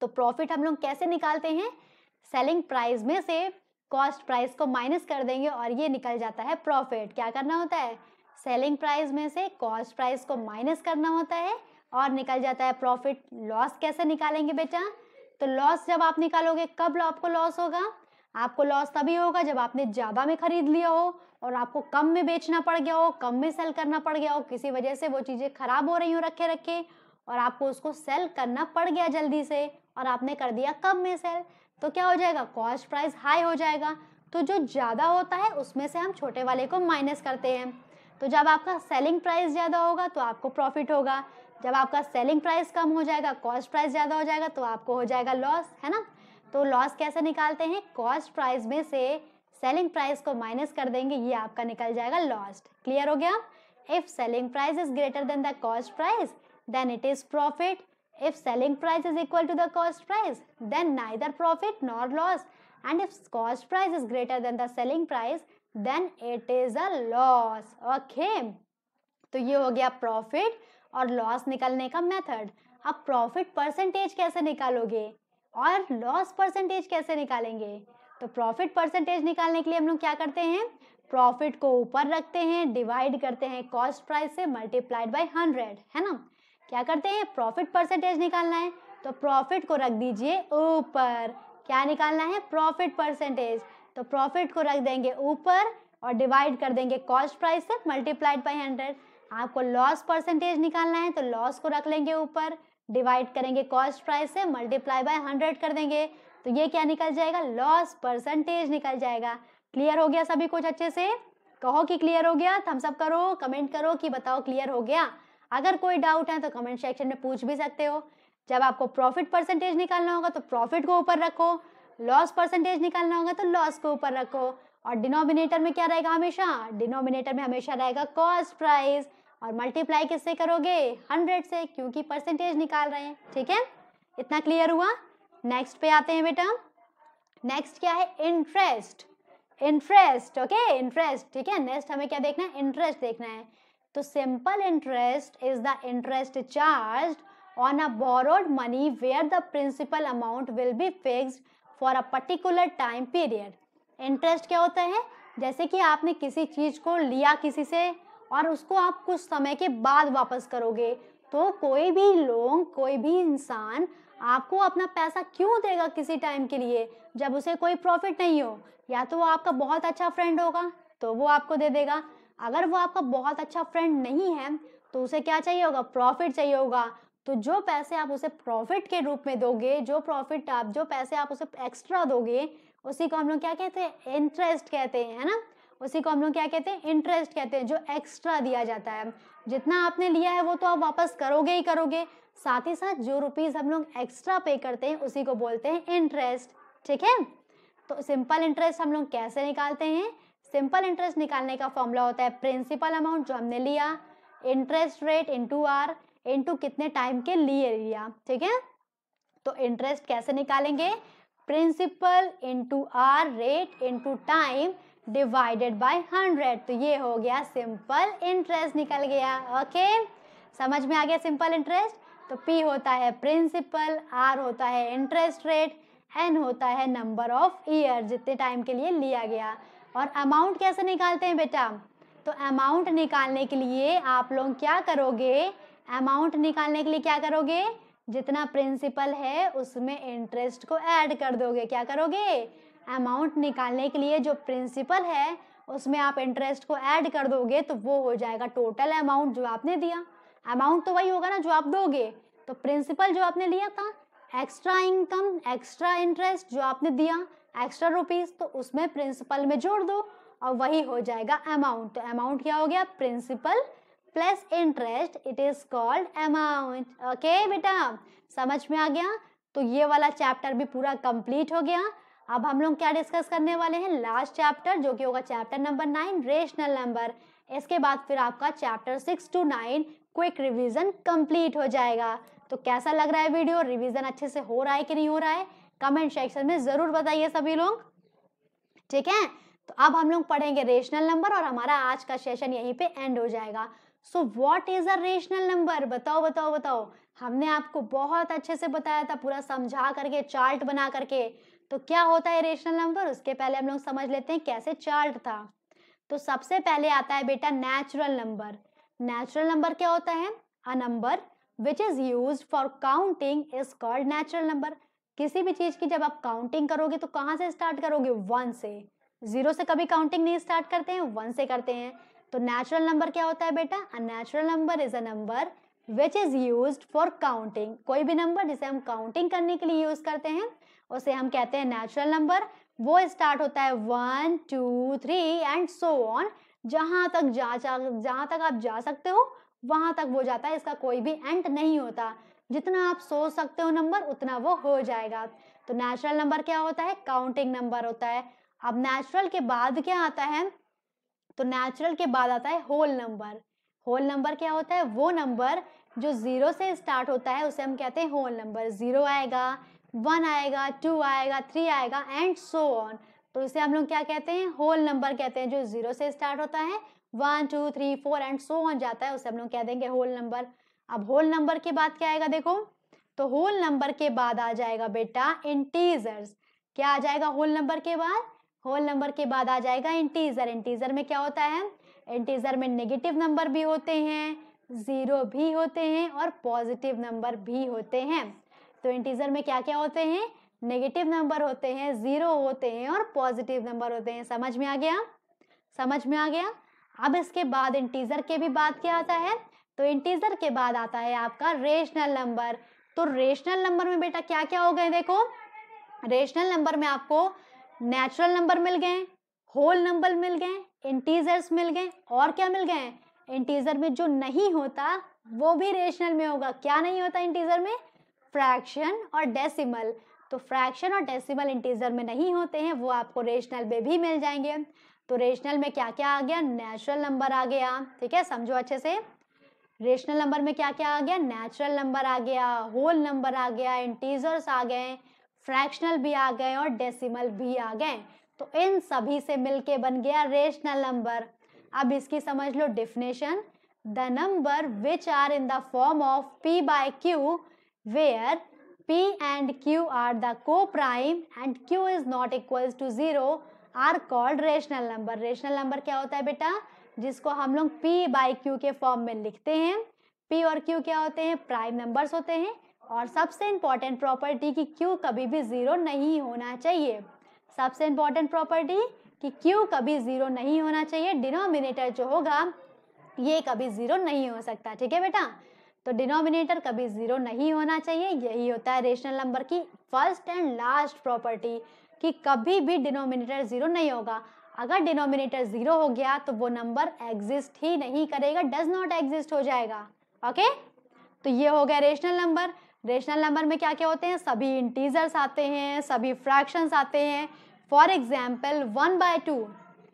तो प्रॉफिट हम लोग कैसे निकालते हैं, सेलिंग प्राइस में से कॉस्ट प्राइस को माइनस कर देंगे और ये निकल जाता है प्रॉफिट। क्या करना होता है, सेलिंग प्राइस में से कॉस्ट प्राइस को माइनस करना होता है और निकल जाता है प्रॉफिट। लॉस कैसे निकालेंगे बेटा, तो लॉस जब आप निकालोगे कब आपको लॉस होगा, आपको लॉस तभी होगा जब आपने ज़्यादा में ख़रीद लिया हो और आपको कम में बेचना पड़ गया हो, कम में सेल करना पड़ गया हो, किसी वजह से वो चीज़ें ख़राब हो रही हो रखे रखे और आपको उसको सेल करना पड़ गया जल्दी से और आपने कर दिया कम में सेल, तो क्या हो जाएगा, कॉस्ट प्राइस हाई हो जाएगा। तो जो ज़्यादा होता है उसमें से हम छोटे वाले को माइनस करते हैं। तो जब आपका सेलिंग प्राइस ज़्यादा होगा तो आपको प्रॉफिट होगा, जब आपका सेलिंग प्राइस कम हो जाएगा, कॉस्ट प्राइस ज़्यादा हो जाएगा तो आपको हो जाएगा लॉस, है ना। तो लॉस कैसे निकालते हैं, कॉस्ट प्राइस में से सेलिंग प्राइस को माइनस कर देंगे, ये आपका निकल जाएगा लॉस। क्लियर हो गया। If selling price is greater than the cost price then it is profit, if selling price is equal to the cost price then neither profit nor loss, and if cost price is greater than the selling price then it is a loss. Okay, तो ये हो गया profit और loss निकालने का method. अब profit percentage कैसे निकालोगे और लॉस परसेंटेज कैसे निकालेंगे, तो प्रॉफिट परसेंटेज निकालने के लिए हम लोग क्या करते हैं, प्रॉफिट को ऊपर रखते हैं, डिवाइड करते हैं कॉस्ट प्राइस से मल्टीप्लाइड बाय 100, है ना। क्या करते हैं, प्रॉफिट परसेंटेज निकालना है तो प्रॉफिट को रख दीजिए ऊपर। क्या निकालना है, प्रॉफिट परसेंटेज, तो प्रॉफिट को रख देंगे ऊपर और डिवाइड कर देंगे कॉस्ट प्राइस से मल्टीप्लाइड बाय 100। आपको लॉस परसेंटेज निकालना है तो लॉस को रख लेंगे ऊपर, डिवाइड करेंगे कॉस्ट प्राइस से मल्टीप्लाई बाय 100 कर देंगे, तो ये क्या निकल जाएगा, लॉस परसेंटेज निकल जाएगा। क्लियर हो गया सभी कुछ, अच्छे से कहो कि क्लियर हो गया, थम्स अप करो, कमेंट करो कि बताओ क्लियर हो गया। अगर कोई डाउट है तो कमेंट सेक्शन में पूछ भी सकते हो। जब आपको प्रॉफिट परसेंटेज निकालना होगा तो प्रॉफिट को ऊपर रखो, लॉस परसेंटेज निकालना होगा तो लॉस को ऊपर रखो और डिनोमिनेटर में क्या रहेगा, हमेशा डिनोमिनेटर में हमेशा रहेगा कॉस्ट प्राइस और मल्टीप्लाई किससे करोगे, 100 से, क्योंकि परसेंटेज निकाल रहे हैं। ठीक है, इतना क्लियर हुआ। नेक्स्ट पे आते हैं बेटा। नेक्स्ट क्या है, इंटरेस्ट। इंटरेस्ट, ओके, इंटरेस्ट, ठीक है। नेक्स्ट हमें क्या देखना है, इंटरेस्ट देखना है। तो simple interest is the interest charge on a borrowed money where the principal amount will be fixed for a particular time period. Interest क्या होता है, जैसे कि आपने किसी चीज़ को लिया किसी से और उसको आप कुछ समय के बाद वापस करोगे, तो कोई भी लोग, कोई भी इंसान आपको अपना पैसा क्यों देगा किसी टाइम के लिए जब उसे कोई प्रॉफिट नहीं हो। या तो वो आपका बहुत अच्छा फ्रेंड होगा तो वो आपको दे देगा, अगर वो आपका बहुत अच्छा फ्रेंड नहीं है तो उसे क्या चाहिए होगा, प्रॉफिट चाहिए होगा। तो जो पैसे आप उसे प्रॉफिट के रूप में दोगे, जो पैसे आप उसे एक्स्ट्रा दोगे, उसी को हम लोग क्या कहते हैं, इंटरेस्ट कहते हैं, है ना। उसी को हम लोग क्या कहते हैं, इंटरेस्ट कहते हैं। जो एक्स्ट्रा दिया जाता है, जितना आपने लिया है वो तो आप वापस करोगे ही करोगे, साथ ही साथ जो रुपीज़ हम लोग एक्स्ट्रा पे करते हैं उसी को बोलते हैं इंटरेस्ट। ठीक है, तो सिंपल इंटरेस्ट हम लोग कैसे निकालते हैं, सिंपल इंटरेस्ट निकालने का फॉर्मूला होता है प्रिंसिपल अमाउंट जो हमने लिया, interest rate into are, into कितने टाइम के लिए लिया। ठीक है, तो इंटरेस्ट कैसे निकालेंगे, principal into are rate into time divided by 100। तो ये हो गया सिंपल इंटरेस्ट निकल गया। ओके, समझ में आ गया सिंपल इंटरेस्ट। तो पी होता है प्रिंसिपल, आर होता है इंटरेस्ट रेट, एन होता है नंबर ऑफ ईयर, जितने टाइम के लिए लिया गया। और अमाउंट कैसे निकालते हैं बेटा, तो अमाउंट निकालने के लिए आप लोग क्या करोगे, अमाउंट निकालने के लिए क्या करोगे, जितना प्रिंसिपल है उसमें इंटरेस्ट को ऐड कर दोगे। क्या करोगे, अमाउंट निकालने के लिए जो प्रिंसिपल है उसमें आप इंटरेस्ट को ऐड कर दोगे, तो वो हो जाएगा टोटल अमाउंट जो आपने दिया। अमाउंट तो वही होगा ना जो आप दोगे, तो प्रिंसिपल जो आपने लिया था, एक्स्ट्रा इनकम, एक्स्ट्रा इंटरेस्ट जो आपने दिया, एक्स्ट्रा रुपीस, तो उसमें प्रिंसिपल में जोड़ दो और वही हो जाएगा अमाउंट। तो अमाउंट क्या हो गया, principal plus interest, it is called amount. Okay बेटा, समझ में आ गया। तो ये वाला चैप्टर भी पूरा कंप्लीट हो गया। अब हम लोग क्या डिस्कस करने वाले हैं, लास्ट चैप्टर जो कि होगा चैप्टर नंबर 9 रेशनल नंबर। इसके बाद फिर आपका chapter 6 to 9 quick revision complete हो जाएगा। तो कैसा लग रहा है वीडियो, रिवीजन अच्छे से हो रहा है कि नहीं हो रहा है, कमेंट सेक्शन में जरूर बताइए सभी लोग, ठीक है। तो अब हम लोग पढ़ेंगे रेशनल नंबर और हमारा आज का सेशन यहीं पे एंड हो जाएगा। So what is a rational number, बताओ बताओ बताओ। हमने आपको बहुत अच्छे से बताया था, पूरा समझा करके, चार्ट बना करके। तो क्या होता है रेशनल नंबर, उसके पहले हम लोग समझ लेते हैं कैसे चार्ट था। तो सबसे पहले आता है बेटा नेचुरल नंबर। नेचुरल नंबर क्या होता है, a number which is used for counting is called natural number. किसी भी चीज की जब आप काउंटिंग करोगे तो कहाँ से स्टार्ट करोगे, 1 से। 0 से कभी काउंटिंग नहीं स्टार्ट करते हैं, 1 से करते हैं। तो नेचुरल नंबर क्या होता है बेटा, a natural number is a number which is used for counting. कोई भी नंबर जिसे हम काउंटिंग करने के लिए यूज करते हैं उसे हम कहते हैं नेचुरल नंबर। वो स्टार्ट होता है 1, 2, 3 एंड सो ऑन, जहां तक आप जा सकते हो वहां तक वो जाता है। इसका कोई भी एंड नहीं होता, जितना आप सोच सकते हो नंबर उतना वो हो जाएगा। तो नेचुरल नंबर क्या होता है, काउंटिंग नंबर होता है। अब नेचुरल के बाद क्या आता है, तो नेचुरल के बाद आता है होल नंबर। होल नंबर क्या होता है, वो नंबर जो 0 से स्टार्ट होता है उसे हम कहते हैं होल नंबर। 0 आएगा, 1 आएगा, 2 आएगा, 3 आएगा एंड सो ऑन। तो इसे हम लोग क्या कहते हैं, होल नंबर कहते हैं। जो 0 से स्टार्ट होता है 1, 2, 3, 4 एंड सो ऑन जाता है उसे हम लोग कह देंगे होल नंबर। अब होल नंबर के बाद क्या आएगा, देखो तो होल नंबर के बाद आ जाएगा बेटा इंटीजर्स। क्या आ जाएगा होल नंबर के बाद, होल नंबर के बाद आ जाएगा इंटीजर। इंटीजर में क्या होता है, इंटीजर में नेगेटिव नंबर भी होते हैं, 0 भी होते हैं और पॉजिटिव नंबर भी होते हैं। तो इंटीजर में क्या क्या होते हैं, नेगेटिव नंबर होते हैं, 0 होते हैं और पॉजिटिव नंबर होते हैं। समझ में आ गया, समझ में आ गया। अब इसके बाद इंटीजर के भी बाद क्या आता है, तो इंटीजर के बाद आता है आपका रेशनल नंबर। तो रेशनल नंबर में बेटा क्या क्या हो गए, देखो रेशनल नंबर में आपको नेचुरल नंबर मिल गए, होल नंबर मिल गए, इंटीजर्स मिल गए और क्या मिल गए, इंटीजर में जो नहीं होता वो भी रेशनल में होगा। क्या नहीं होता इंटीजर में, फ्रैक्शन और डेसिमल। तो फ्रैक्शन और डेसिमल इंटीजर में नहीं होते हैं, वो आपको रेशनल में भी मिल जाएंगे। तो रेशनल में क्या क्या आ गया, नेचुरल नंबर आ गया, ठीक है, समझो अच्छे से। रेशनल नंबर में क्या क्या आ गया, नेचुरल नंबर आ गया, होल नंबर आ गया, इंटीजर्स आ गए, फ्रैक्शनल भी आ गए और डेसिमल भी आ गए। तो इन सभी से मिलके बन गया रेशनल नंबर। अब इसकी समझ लो definition, the number which are in the form of P by Q where P and Q are the coprime and Q is not equals to 0 are called rational number. Rational number क्या होता है बेटा, जिसको हम लोग P by Q के form में लिखते हैं। पी और क्यू क्या होते हैं, प्राइम नंबर्स होते हैं और सबसे इम्पॉर्टेंट प्रॉपर्टी कि क्यू कभी भी 0 नहीं होना चाहिए। सबसे इम्पॉर्टेंट प्रॉपर्टी कि क्यू कभी 0 नहीं होना चाहिए। डिनोमिनेटर जो होगा ये कभी 0 नहीं हो सकता, ठीक है बेटा। तो डिनोमिनेटर कभी 0 नहीं होना चाहिए, यही होता है रेशनल नंबर की फर्स्ट एंड लास्ट प्रॉपर्टी कि कभी भी डिनोमिनेटर 0 नहीं होगा। अगर डिनोमिनेटर 0 हो गया तो वो नंबर एग्जिस्ट ही नहीं करेगा, डज नॉट एग्जिस्ट हो जाएगा, ओके। तो ये हो गया रेशनल नंबर। रेशनल नंबर में क्या क्या होते हैं, सभी इंटीजर्स आते हैं, सभी फ्रैक्शंस आते हैं। For example 1/2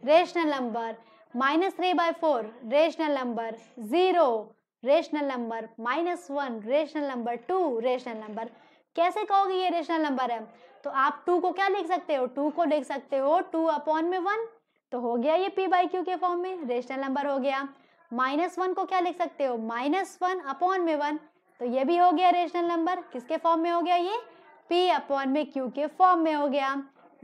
rational number, -3/4 rational number, 0 rational number, -1 rational number, 2 rational number. कैसे कहोगे ये रेशनल नंबर है, तो आप 2 को क्या लिख सकते हो, 2 को लिख सकते हो 2/1। तो हो गया ये p/q के फॉर्म में रेशनल नंबर हो गया। -1 को क्या लिख सकते हो, -1/1। तो ये भी हो गया रेशनल नंबर, किसके फॉर्म में हो गया ये, p/q के फॉर्म में हो गया।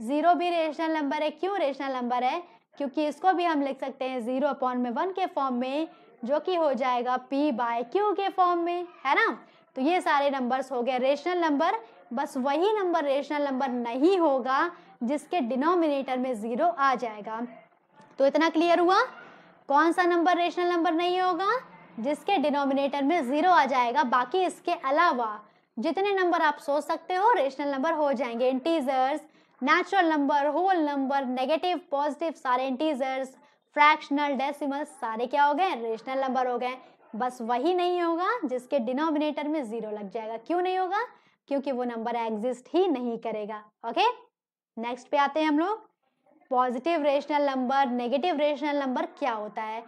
0 भी रेशनल नंबर है, क्यों रेशनल नंबर है, क्योंकि इसको भी हम लिख सकते हैं 0/1 के फॉर्म में, जो कि हो जाएगा p/q के फॉर्म में, है ना। तो ये सारे नंबर्स हो गए रेशनल नंबर। बस वही नंबर रेशनल नंबर नहीं होगा जिसके डिनोमिनेटर में 0 आ जाएगा। तो इतना क्लियर हुआ, कौन सा नंबर रेशनल नंबर नहीं होगा, जिसके डिनोमिनेटर में 0 आ जाएगा। बाकी इसके अलावा जितने नंबर आप सोच सकते हो रेशनल नंबर हो जाएंगे। Integers, natural number, whole number, negative, positive, सारे इंटीजर्स, फ्रैक्शनल, डेसिमल, सारे क्या हो गए, रेशनल नंबर हो गए। बस वही नहीं होगा जिसके डिनोमिनेटर में 0 लग जाएगा। क्यों नहीं होगा, क्योंकि वो नंबर एग्जिस्ट ही नहीं करेगा, ओके। नेक्स्ट पे आते हैं हम लोग, positive rational number, negative rational number क्या होता है।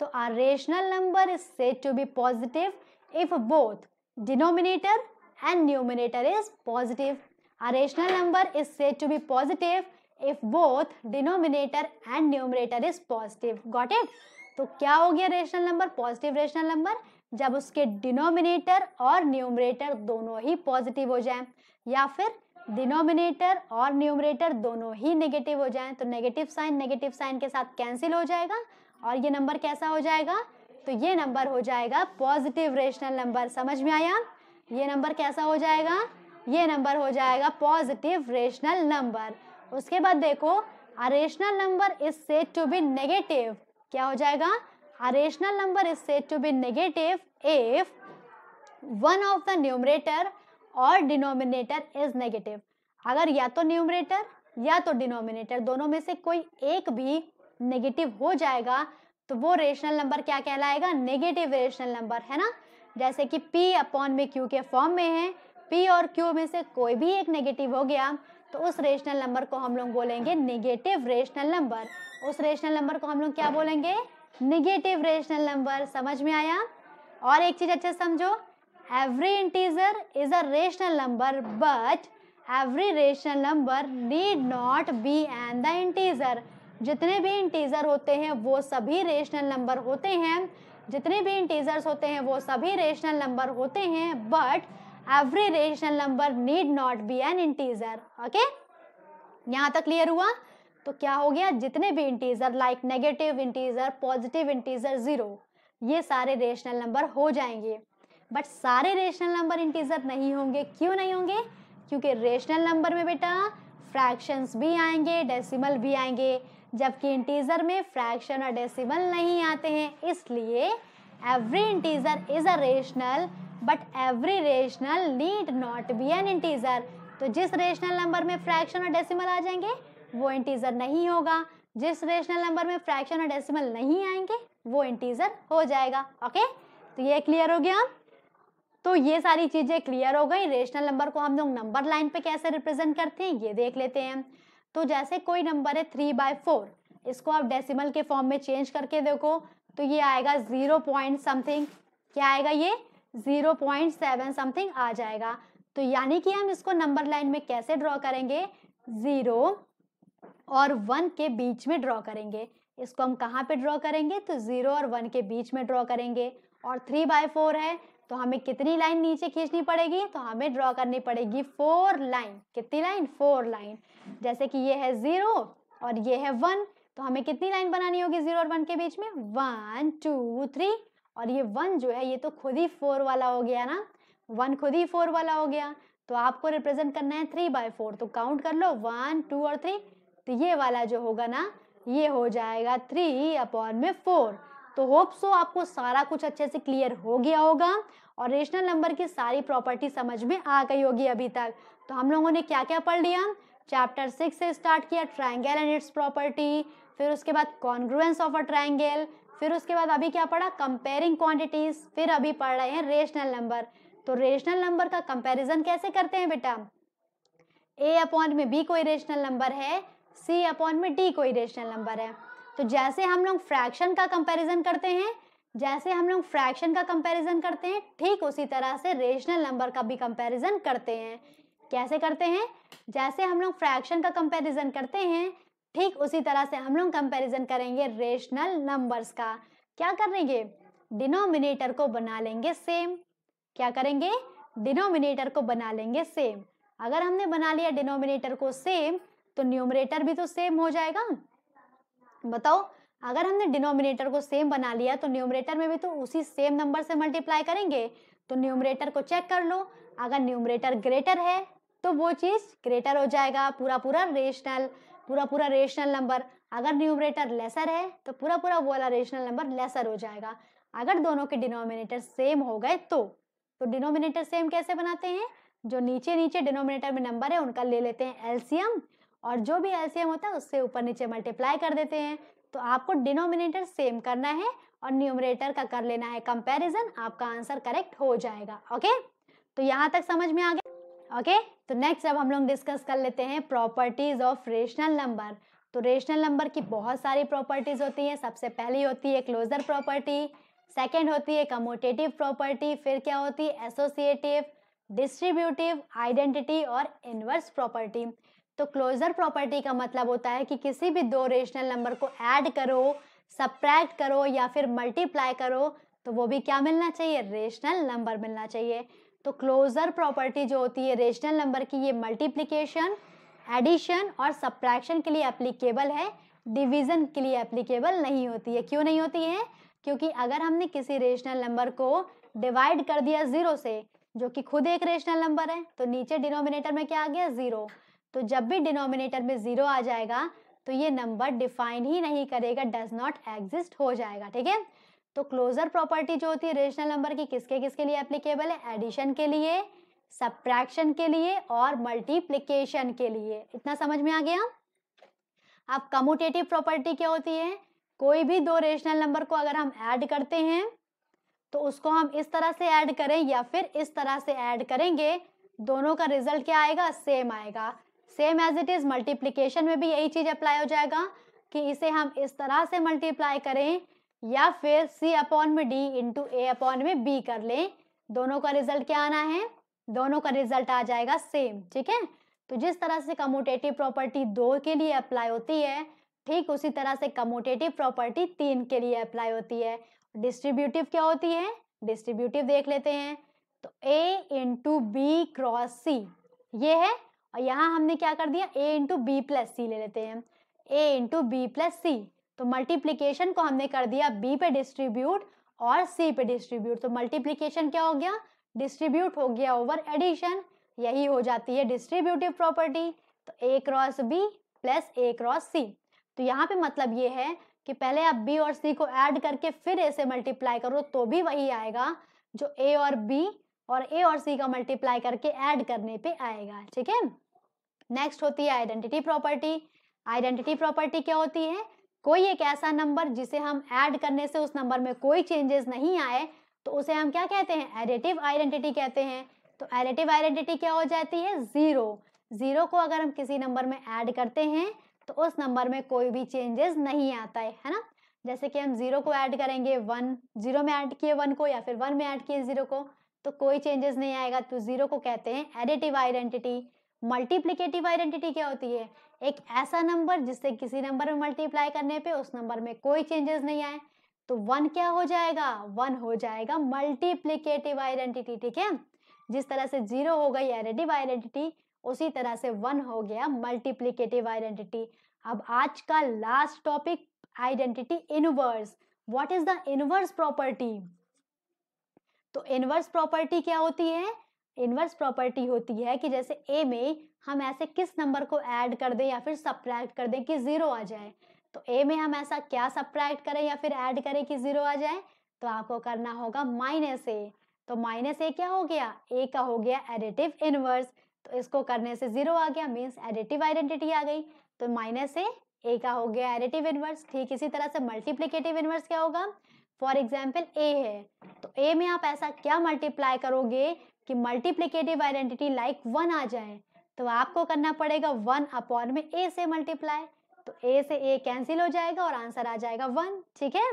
तो a rational number is said to be positive if both denominator and numerator is positive. A rational number is said to be positive if both denominator and numerator is positive. Got it. तो क्या हो गया rational number, positive rational number जब उसके denominator और numerator दोनों ही positive हो जाएं, या फिर डिनोमिनेटर और न्यूमरेटर दोनों ही नेगेटिव हो जाएं, तो नेगेटिव साइन के साथ कैंसिल हो जाएगा और ये नंबर कैसा हो जाएगा, तो ये नंबर हो जाएगा पॉजिटिव रेशनल नंबर। समझ में आया, ये नंबर कैसा हो जाएगा, ये नंबर हो जाएगा पॉजिटिव रेशनल नंबर। उसके बाद देखो, a rational number is said to be negative. क्या हो जाएगा, a rational number is said to be negative if one of the numerator और डिनोमिनेटर इज नेगेटिव। अगर या तो न्यूमरेटर या तो डिनोमिनेटर दोनों में से कोई एक भी नेगेटिव हो जाएगा तो वो रेशनल नंबर क्या कहलाएगा, नेगेटिव रेशनल नंबर, है ना। जैसे कि p अपॉन में q के फॉर्म में है, p और q में से कोई भी एक नेगेटिव हो गया तो उस रेशनल नंबर को हम लोग बोलेंगे नेगेटिव रेशनल नंबर। उस रेशनल नंबर को हम लोग क्या बोलेंगे, नेगेटिव रेशनल नंबर। समझ में आया। और एक चीज अच्छे समझो, every integer is a rational number but every rational number need not be an the integer. जितने भी इंटीजर होते हैं वो सभी रेशनल नंबर होते हैं, जितने भी इंटीजर्स होते हैं वो सभी रेशनल नंबर होते हैं, but every rational number need not be an integer. Okay, यहाँ तक क्लियर हुआ। तो क्या हो गया, जितने भी integer like negative integer, positive integer, zero, ये सारे रेशनल नंबर हो जाएंगे। बट सारे रेशनल नंबर इंटीजर नहीं होंगे। क्यों नहीं होंगे, क्योंकि रेशनल नंबर में बेटा फ्रैक्शंस भी आएंगे, डेसिमल भी आएंगे, जबकि इंटीजर में फ्रैक्शन और डेसिमल नहीं आते हैं। इसलिए every integer is a rational but every rational need not be an integer. तो जिस रेशनल नंबर में फ्रैक्शन और डेसिमल आ जाएंगे वो इंटीजर नहीं होगा, जिस रेशनल नंबर में फ्रैक्शन और डेसिमल नहीं आएंगे वो इंटीजर हो जाएगा। ओके, तो ये क्लियर हो गया। तो ये सारी चीज़ें क्लियर हो गई। रेशनल नंबर को हम लोग नंबर लाइन पे कैसे रिप्रेजेंट करते हैं ये देख लेते हैं। तो जैसे कोई नंबर है 3/4, इसको आप डेसिमल के फॉर्म में चेंज करके देखो तो ये आएगा 0 पॉइंट समथिंग। क्या आएगा, ये 0.7 समथिंग आ जाएगा। तो यानी कि हम इसको नंबर लाइन में कैसे ड्रॉ करेंगे, 0 और 1 के बीच में ड्रॉ करेंगे। इसको हम कहाँ पे ड्रॉ करेंगे, तो 0 और 1 के बीच में ड्रॉ करेंगे। और 3/4 है तो हमें कितनी लाइन नीचे खींचनी पड़ेगी, तो हमें ड्रॉ करनी पड़ेगी 4 लाइन। कितनी लाइन, 4 लाइन। जैसे कि ये है 0 और ये है 1, तो हमें कितनी लाइन बनानी होगी 0 और 1 के बीच में, 1 2 3। और ये 1 जो है ये तो खुद ही 4 वाला हो गया ना, 1 खुद ही 4 वाला हो गया। तो आपको रिप्रेजेंट करना है 3/4, तो काउंट कर लो 1 2 और 3। तो ये वाला जो होगा ना ये हो जाएगा 3/4। तो होप सो आपको सारा कुछ अच्छे से क्लियर हो गया होगा और रेशनल नंबर की सारी प्रॉपर्टी समझ में आ गई होगी अभी तक। तो हम लोगों ने क्या क्या पढ़ लिया, चैप्टर 6 से स्टार्ट किया, ट्रायंगल एंड इट्स प्रॉपर्टी, फिर उसके बाद कॉन्ग्रुएंस ऑफ अ ट्रायंगल, फिर उसके बाद अभी क्या पढ़ा, कंपेयरिंग क्वांटिटीज, फिर अभी पढ़ रहे हैं रेशनल नंबर। तो रेशनल नंबर का कंपेरिजन कैसे करते हैं बेटा, ए अपॉन में बी कोई रेशनल नंबर है, सी अपॉन में डी कोई रेशनल नंबर है। तो जैसे हम लोग फ्रैक्शन का कंपैरिजन करते हैं, ठीक उसी तरह से रेशनल नंबर का भी कंपैरिजन करते हैं। कैसे करते हैं, जैसे हम लोग फ्रैक्शन का कंपैरिजन करते हैं ठीक उसी तरह से हम लोग कंपैरिजन करेंगे रेशनल नंबर्स का। क्या करेंगे, डिनोमिनेटर को बना लेंगे सेम। क्या करेंगे, डिनोमिनेटर को बना लेंगे सेम। अगर हमने बना लिया डिनोमिनेटर को सेम तो न्यूमरेटर भी तो सेम हो जाएगा। बताओ, अगर हमने डिनोमिनेटर को सेम बना लिया तो न्यूमरेटर में भी तो उसी सेम नंबर से मल्टीप्लाई करेंगे। तो न्यूमरेटर को चेक कर लो, अगर न्यूमरेटर ग्रेटर है तो वो चीज़ ग्रेटर हो जाएगा, पूरा पूरा रेशनल नंबर। अगर न्यूमरेटर लेसर है तो पूरा पूरा वाला रेशनल नंबर लेसर हो जाएगा, अगर दोनों के डिनोमिनेटर सेम हो गए तो। तो डिनोमिनेटर सेम कैसे बनाते हैं, जो नीचे नीचे डिनोमिनेटर में नंबर है उनका ले लेते हैं एलसीएम, और जो भी एलसीएम होता है उससे ऊपर नीचे मल्टीप्लाई कर देते हैं। तो आपको डिनोमिनेटर सेम करना है और न्यूमरेटर का कर लेना है कंपैरिजन, आपका आंसर करेक्ट हो जाएगा। ओके, तो यहाँ तक समझ में आ गया। ओके, तो नेक्स्ट अब हम लोग डिस्कस कर लेते हैं प्रॉपर्टीज ऑफ रेशनल नंबर। तो रेशनल नंबर की बहुत सारी प्रॉपर्टीज होती है। सबसे पहली होती है क्लोजर प्रॉपर्टी, सेकेंड होती है कम्यूटेटिव प्रॉपर्टी, फिर क्या होती है एसोसिएटिव, डिस्ट्रीब्यूटिव, आइडेंटिटी और इनवर्स प्रॉपर्टी। तो क्लोजर प्रॉपर्टी का मतलब होता है कि किसी भी दो रेशनल नंबर को ऐड करो, सबट्रैक्ट करो या फिर मल्टीप्लाई करो तो वो भी क्या मिलना चाहिए, रेशनल नंबर मिलना चाहिए। तो क्लोजर प्रॉपर्टी जो होती है रेशनल नंबर की, ये मल्टीप्लिकेशन, एडिशन और सबट्रैक्शन के लिए एप्लीकेबल है, डिवीजन के लिए एप्लीकेबल नहीं होती है। क्यों नहीं होती है? क्योंकि अगर हमने किसी रेशनल नंबर को डिवाइड कर दिया जीरो से, जो कि खुद एक रेशनल नंबर है, तो नीचे डिनोमिनेटर में क्या आ गया, जीरो। तो जब भी डिनोमिनेटर में जीरो आ जाएगा तो ये नंबर डिफाइन ही नहीं करेगा, डज नॉट एग्जिस्ट हो जाएगा। ठीक है, तो क्लोजर प्रॉपर्टी जो होती है रेशनल नंबर की किसके किसके लिए एप्लीकेबल है, एडिशन के लिए, सबट्रैक्शन के लिए और मल्टीप्लिकेशन के लिए। इतना समझ में आ गया। अब कम्यूटेटिव प्रॉपर्टी क्या होती है, कोई भी दो रेशनल नंबर को अगर हम ऐड करते हैं तो उसको हम इस तरह से ऐड करें या फिर इस तरह से ऐड करेंगे, दोनों का रिजल्ट क्या आएगा, सेम आएगा। Same as it is multiplication में भी यही चीज अप्लाई हो जाएगा कि इसे हम इस तरह से मल्टीप्लाई करें या फिर c अपॉन में d इंटू ए अपॉन में b कर लें, दोनों का रिजल्ट क्या आना है, दोनों का रिजल्ट आ जाएगा सेम। ठीक है, तो जिस तरह से कम्यूटेटिव प्रॉपर्टी दो के लिए अप्लाई होती है, ठीक उसी तरह से कम्यूटेटिव प्रॉपर्टी तीन के लिए अप्लाई होती है। डिस्ट्रीब्यूटिव क्या होती है, डिस्ट्रीब्यूटिव देख लेते हैं। तो a into B cross c ये है और यहाँ हमने क्या कर दिया, a into B plus C ले लेते हैं, a into B plus C. तो मल्टीप्लीकेशन को हमने कर दिया b पे डिस्ट्रीब्यूट और c पे डिस्ट्रीब्यूट, तो मल्टीप्लीकेशन क्या हो गया, डिस्ट्रीब्यूट हो गया ओवर एडिशन, यही हो जाती है डिस्ट्रीब्यूटिव प्रॉपर्टी। तो a cross b plus a cross c। तो यहाँ पे मतलब ये है कि पहले आप b और c को ऐड करके फिर ऐसे मल्टीप्लाई करो तो भी वही आएगा जो a और b और a और c का मल्टीप्लाई करके ऐड करने पे आएगा। ठीक है, नेक्स्ट होती है आइडेंटिटी प्रॉपर्टी। आइडेंटिटी प्रॉपर्टी क्या होती है, कोई एक ऐसा नंबर जिसे हम ऐड करने से उस नंबर में कोई चेंजेस नहीं आए तो उसे हम क्या कहते हैं, एडिटिव आइडेंटिटी कहते हैं। तो एडिटिव आइडेंटिटी क्या हो जाती है, जीरो। जीरो को अगर हम किसी नंबर में ऐड करते हैं तो उस नंबर में कोई भी चेंजेस नहीं आता है ना। जैसे कि हम जीरो को ऐड करेंगे वन, जीरो में ऐड किए वन को या फिर वन में ऐड किए जीरो को तो कोई चेंजेस नहीं आएगा, तो जीरो को कहते हैं एडिटिव आइडेंटिटी। मल्टीप्लिकेटिव आइडेंटिटी क्या होती है, एक ऐसा नंबर जिससे किसी नंबर में मल्टीप्लाई करने पे उस नंबर में कोई चेंजेस नहीं आए, तो वन क्या हो जाएगा, वन हो जाएगा मल्टीप्लिकेटिव आइडेंटिटी। ठीक है, जिस तरह से जीरो हो गई एडिटिव आइडेंटिटी उसी तरह से वन हो गया मल्टीप्लिकेटिव आइडेंटिटी। अब आज का last topic identity inverse. What is the inverse property. तो इनवर्स प्रॉपर्टी क्या होती है, इनवर्स प्रॉपर्टी होती है कि जैसे a में हम ऐसे किस नंबर को ऐड कर दें या फिर सब्ट्रैक्ट कर दें कि जीरो आ जाए। तो a में हम ऐसा क्या सब्ट्रैक्ट करें या फिर ऐड करें कि जीरो आ जाए, तो आपको करना होगा माइनस a। तो माइनस a क्या हो गया, a का हो गया एडिटिव इनवर्स, तो इसको करने से जीरो आ गया, मीन्स एडिटिव आइडेंटिटी आ गई। तो माइनस a का हो गया एडिटिव इनवर्स। ठीक इसी तरह से मल्टीप्लिकेटिव इनवर्स क्या होगा, फॉर एग्जाम्पल a है तो a में आप ऐसा क्या मल्टीप्लाई करोगे कि मल्टीप्लिकेटिव आइडेंटिटी लाइक वन आ जाए, तो आपको करना पड़ेगा वन अपॉन में a से मल्टीप्लाई। तो a से a कैंसिल हो जाएगा और आंसर आ जाएगा वन। ठीक है,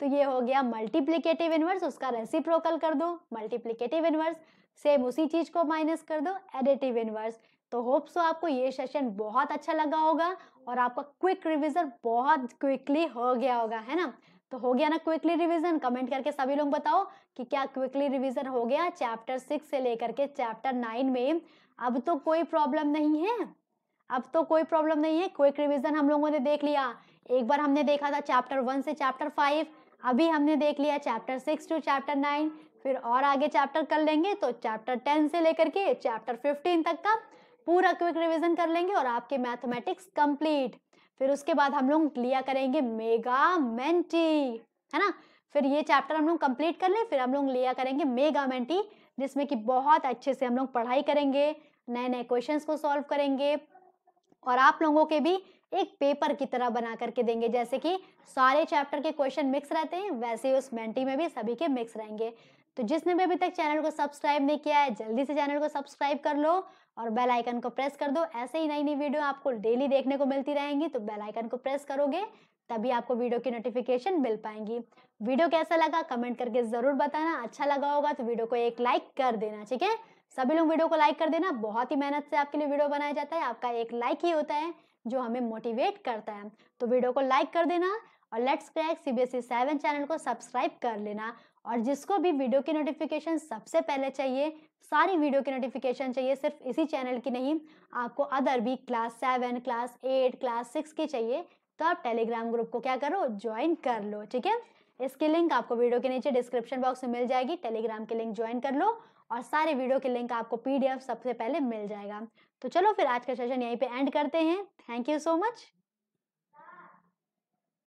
तो ये हो गया मल्टीप्लिकेटिव इनवर्स, उसका रेसिप्रोकल कर दो मल्टीप्लिकेटिव इनवर्स, सेम उसी चीज को माइनस कर दो एडिटिव इनवर्स। तो होप सो आपको ये सेशन बहुत अच्छा लगा होगा और आपका क्विक रिविजन बहुत क्विकली हो गया होगा, है ना। तो हो गया ना क्विकली रिवीजन, कमेंट करके सभी लोग बताओ कि क्या क्विकली रिवीजन हो गया चैप्टर 6 से लेकर के चैप्टर 9 में। अब तो कोई प्रॉब्लम नहीं है, अब तो कोई प्रॉब्लम नहीं है। क्विक रिवीजन हम लोगों ने देख लिया, एक बार हमने देखा था चैप्टर 1 से चैप्टर 5, अभी हमने देख लिया चैप्टर 6 टू चैप्टर 9, फिर और आगे चैप्टर कर लेंगे तो चैप्टर 10 से लेकर के चैप्टर 15 तक का पूरा क्विक रिविजन कर लेंगे और आपके मैथमेटिक्स कंप्लीट। फिर उसके बाद हम लोग लिया करेंगे मेगा मेंटी, है ना। फिर ये चैप्टर हम लोग कंप्लीट कर लें, फिर हम लोग लिया करेंगे मेगा मेंटी, जिसमें कि बहुत अच्छे से हम लोग पढ़ाई करेंगे, नए नए क्वेश्चंस को सॉल्व करेंगे और आप लोगों के भी एक पेपर की तरह बना करके देंगे। जैसे कि सारे चैप्टर के क्वेश्चन मिक्स रहते हैं वैसे ही उस मेंटी में भी सभी के मिक्स रहेंगे। तो जिसने भी अभी तक चैनल को सब्सक्राइब नहीं किया है जल्दी से चैनल को सब्सक्राइब कर लो और बेल आइकन को प्रेस कर दो। ऐसे ही नई नई वीडियो आपको डेली देखने को मिलती रहेंगी, तो बेल आइकन को प्रेस करोगे तभी आपको वीडियो की नोटिफिकेशन मिल पाएंगी। वीडियो कैसा लगा कमेंट करके जरूर बताना, अच्छा लगा होगा तो वीडियो को एक लाइक कर देना, ठीक है। सभी लोग वीडियो को लाइक कर देना, बहुत ही मेहनत से आपके लिए वीडियो बनाया जाता है, आपका एक लाइक ही होता है जो हमें मोटिवेट करता है, तो वीडियो को लाइक कर देना और लेट्स क्रैक सीबीएसई 7 चैनल को सब्सक्राइब कर लेना। और जिसको भी वीडियो की नोटिफिकेशन सबसे पहले चाहिए, सारी वीडियो की नोटिफिकेशन चाहिए, सिर्फ इसी चैनल की नहीं, आपको अदर भी क्लास 7, क्लास 8, क्लास 6 की चाहिए, तो आप टेलीग्राम ग्रुप को क्या करो, ज्वाइन कर लो, ठीक है। इसकी लिंक आपको वीडियो के नीचे डिस्क्रिप्शन बॉक्स में मिल जाएगी, टेलीग्राम की लिंक ज्वाइन कर लो और सारे वीडियो के लिंक आपको PDF सबसे पहले मिल जाएगा। तो चलो फिर आज का सेशन यहीं पे एंड करते हैं। Thank you so much.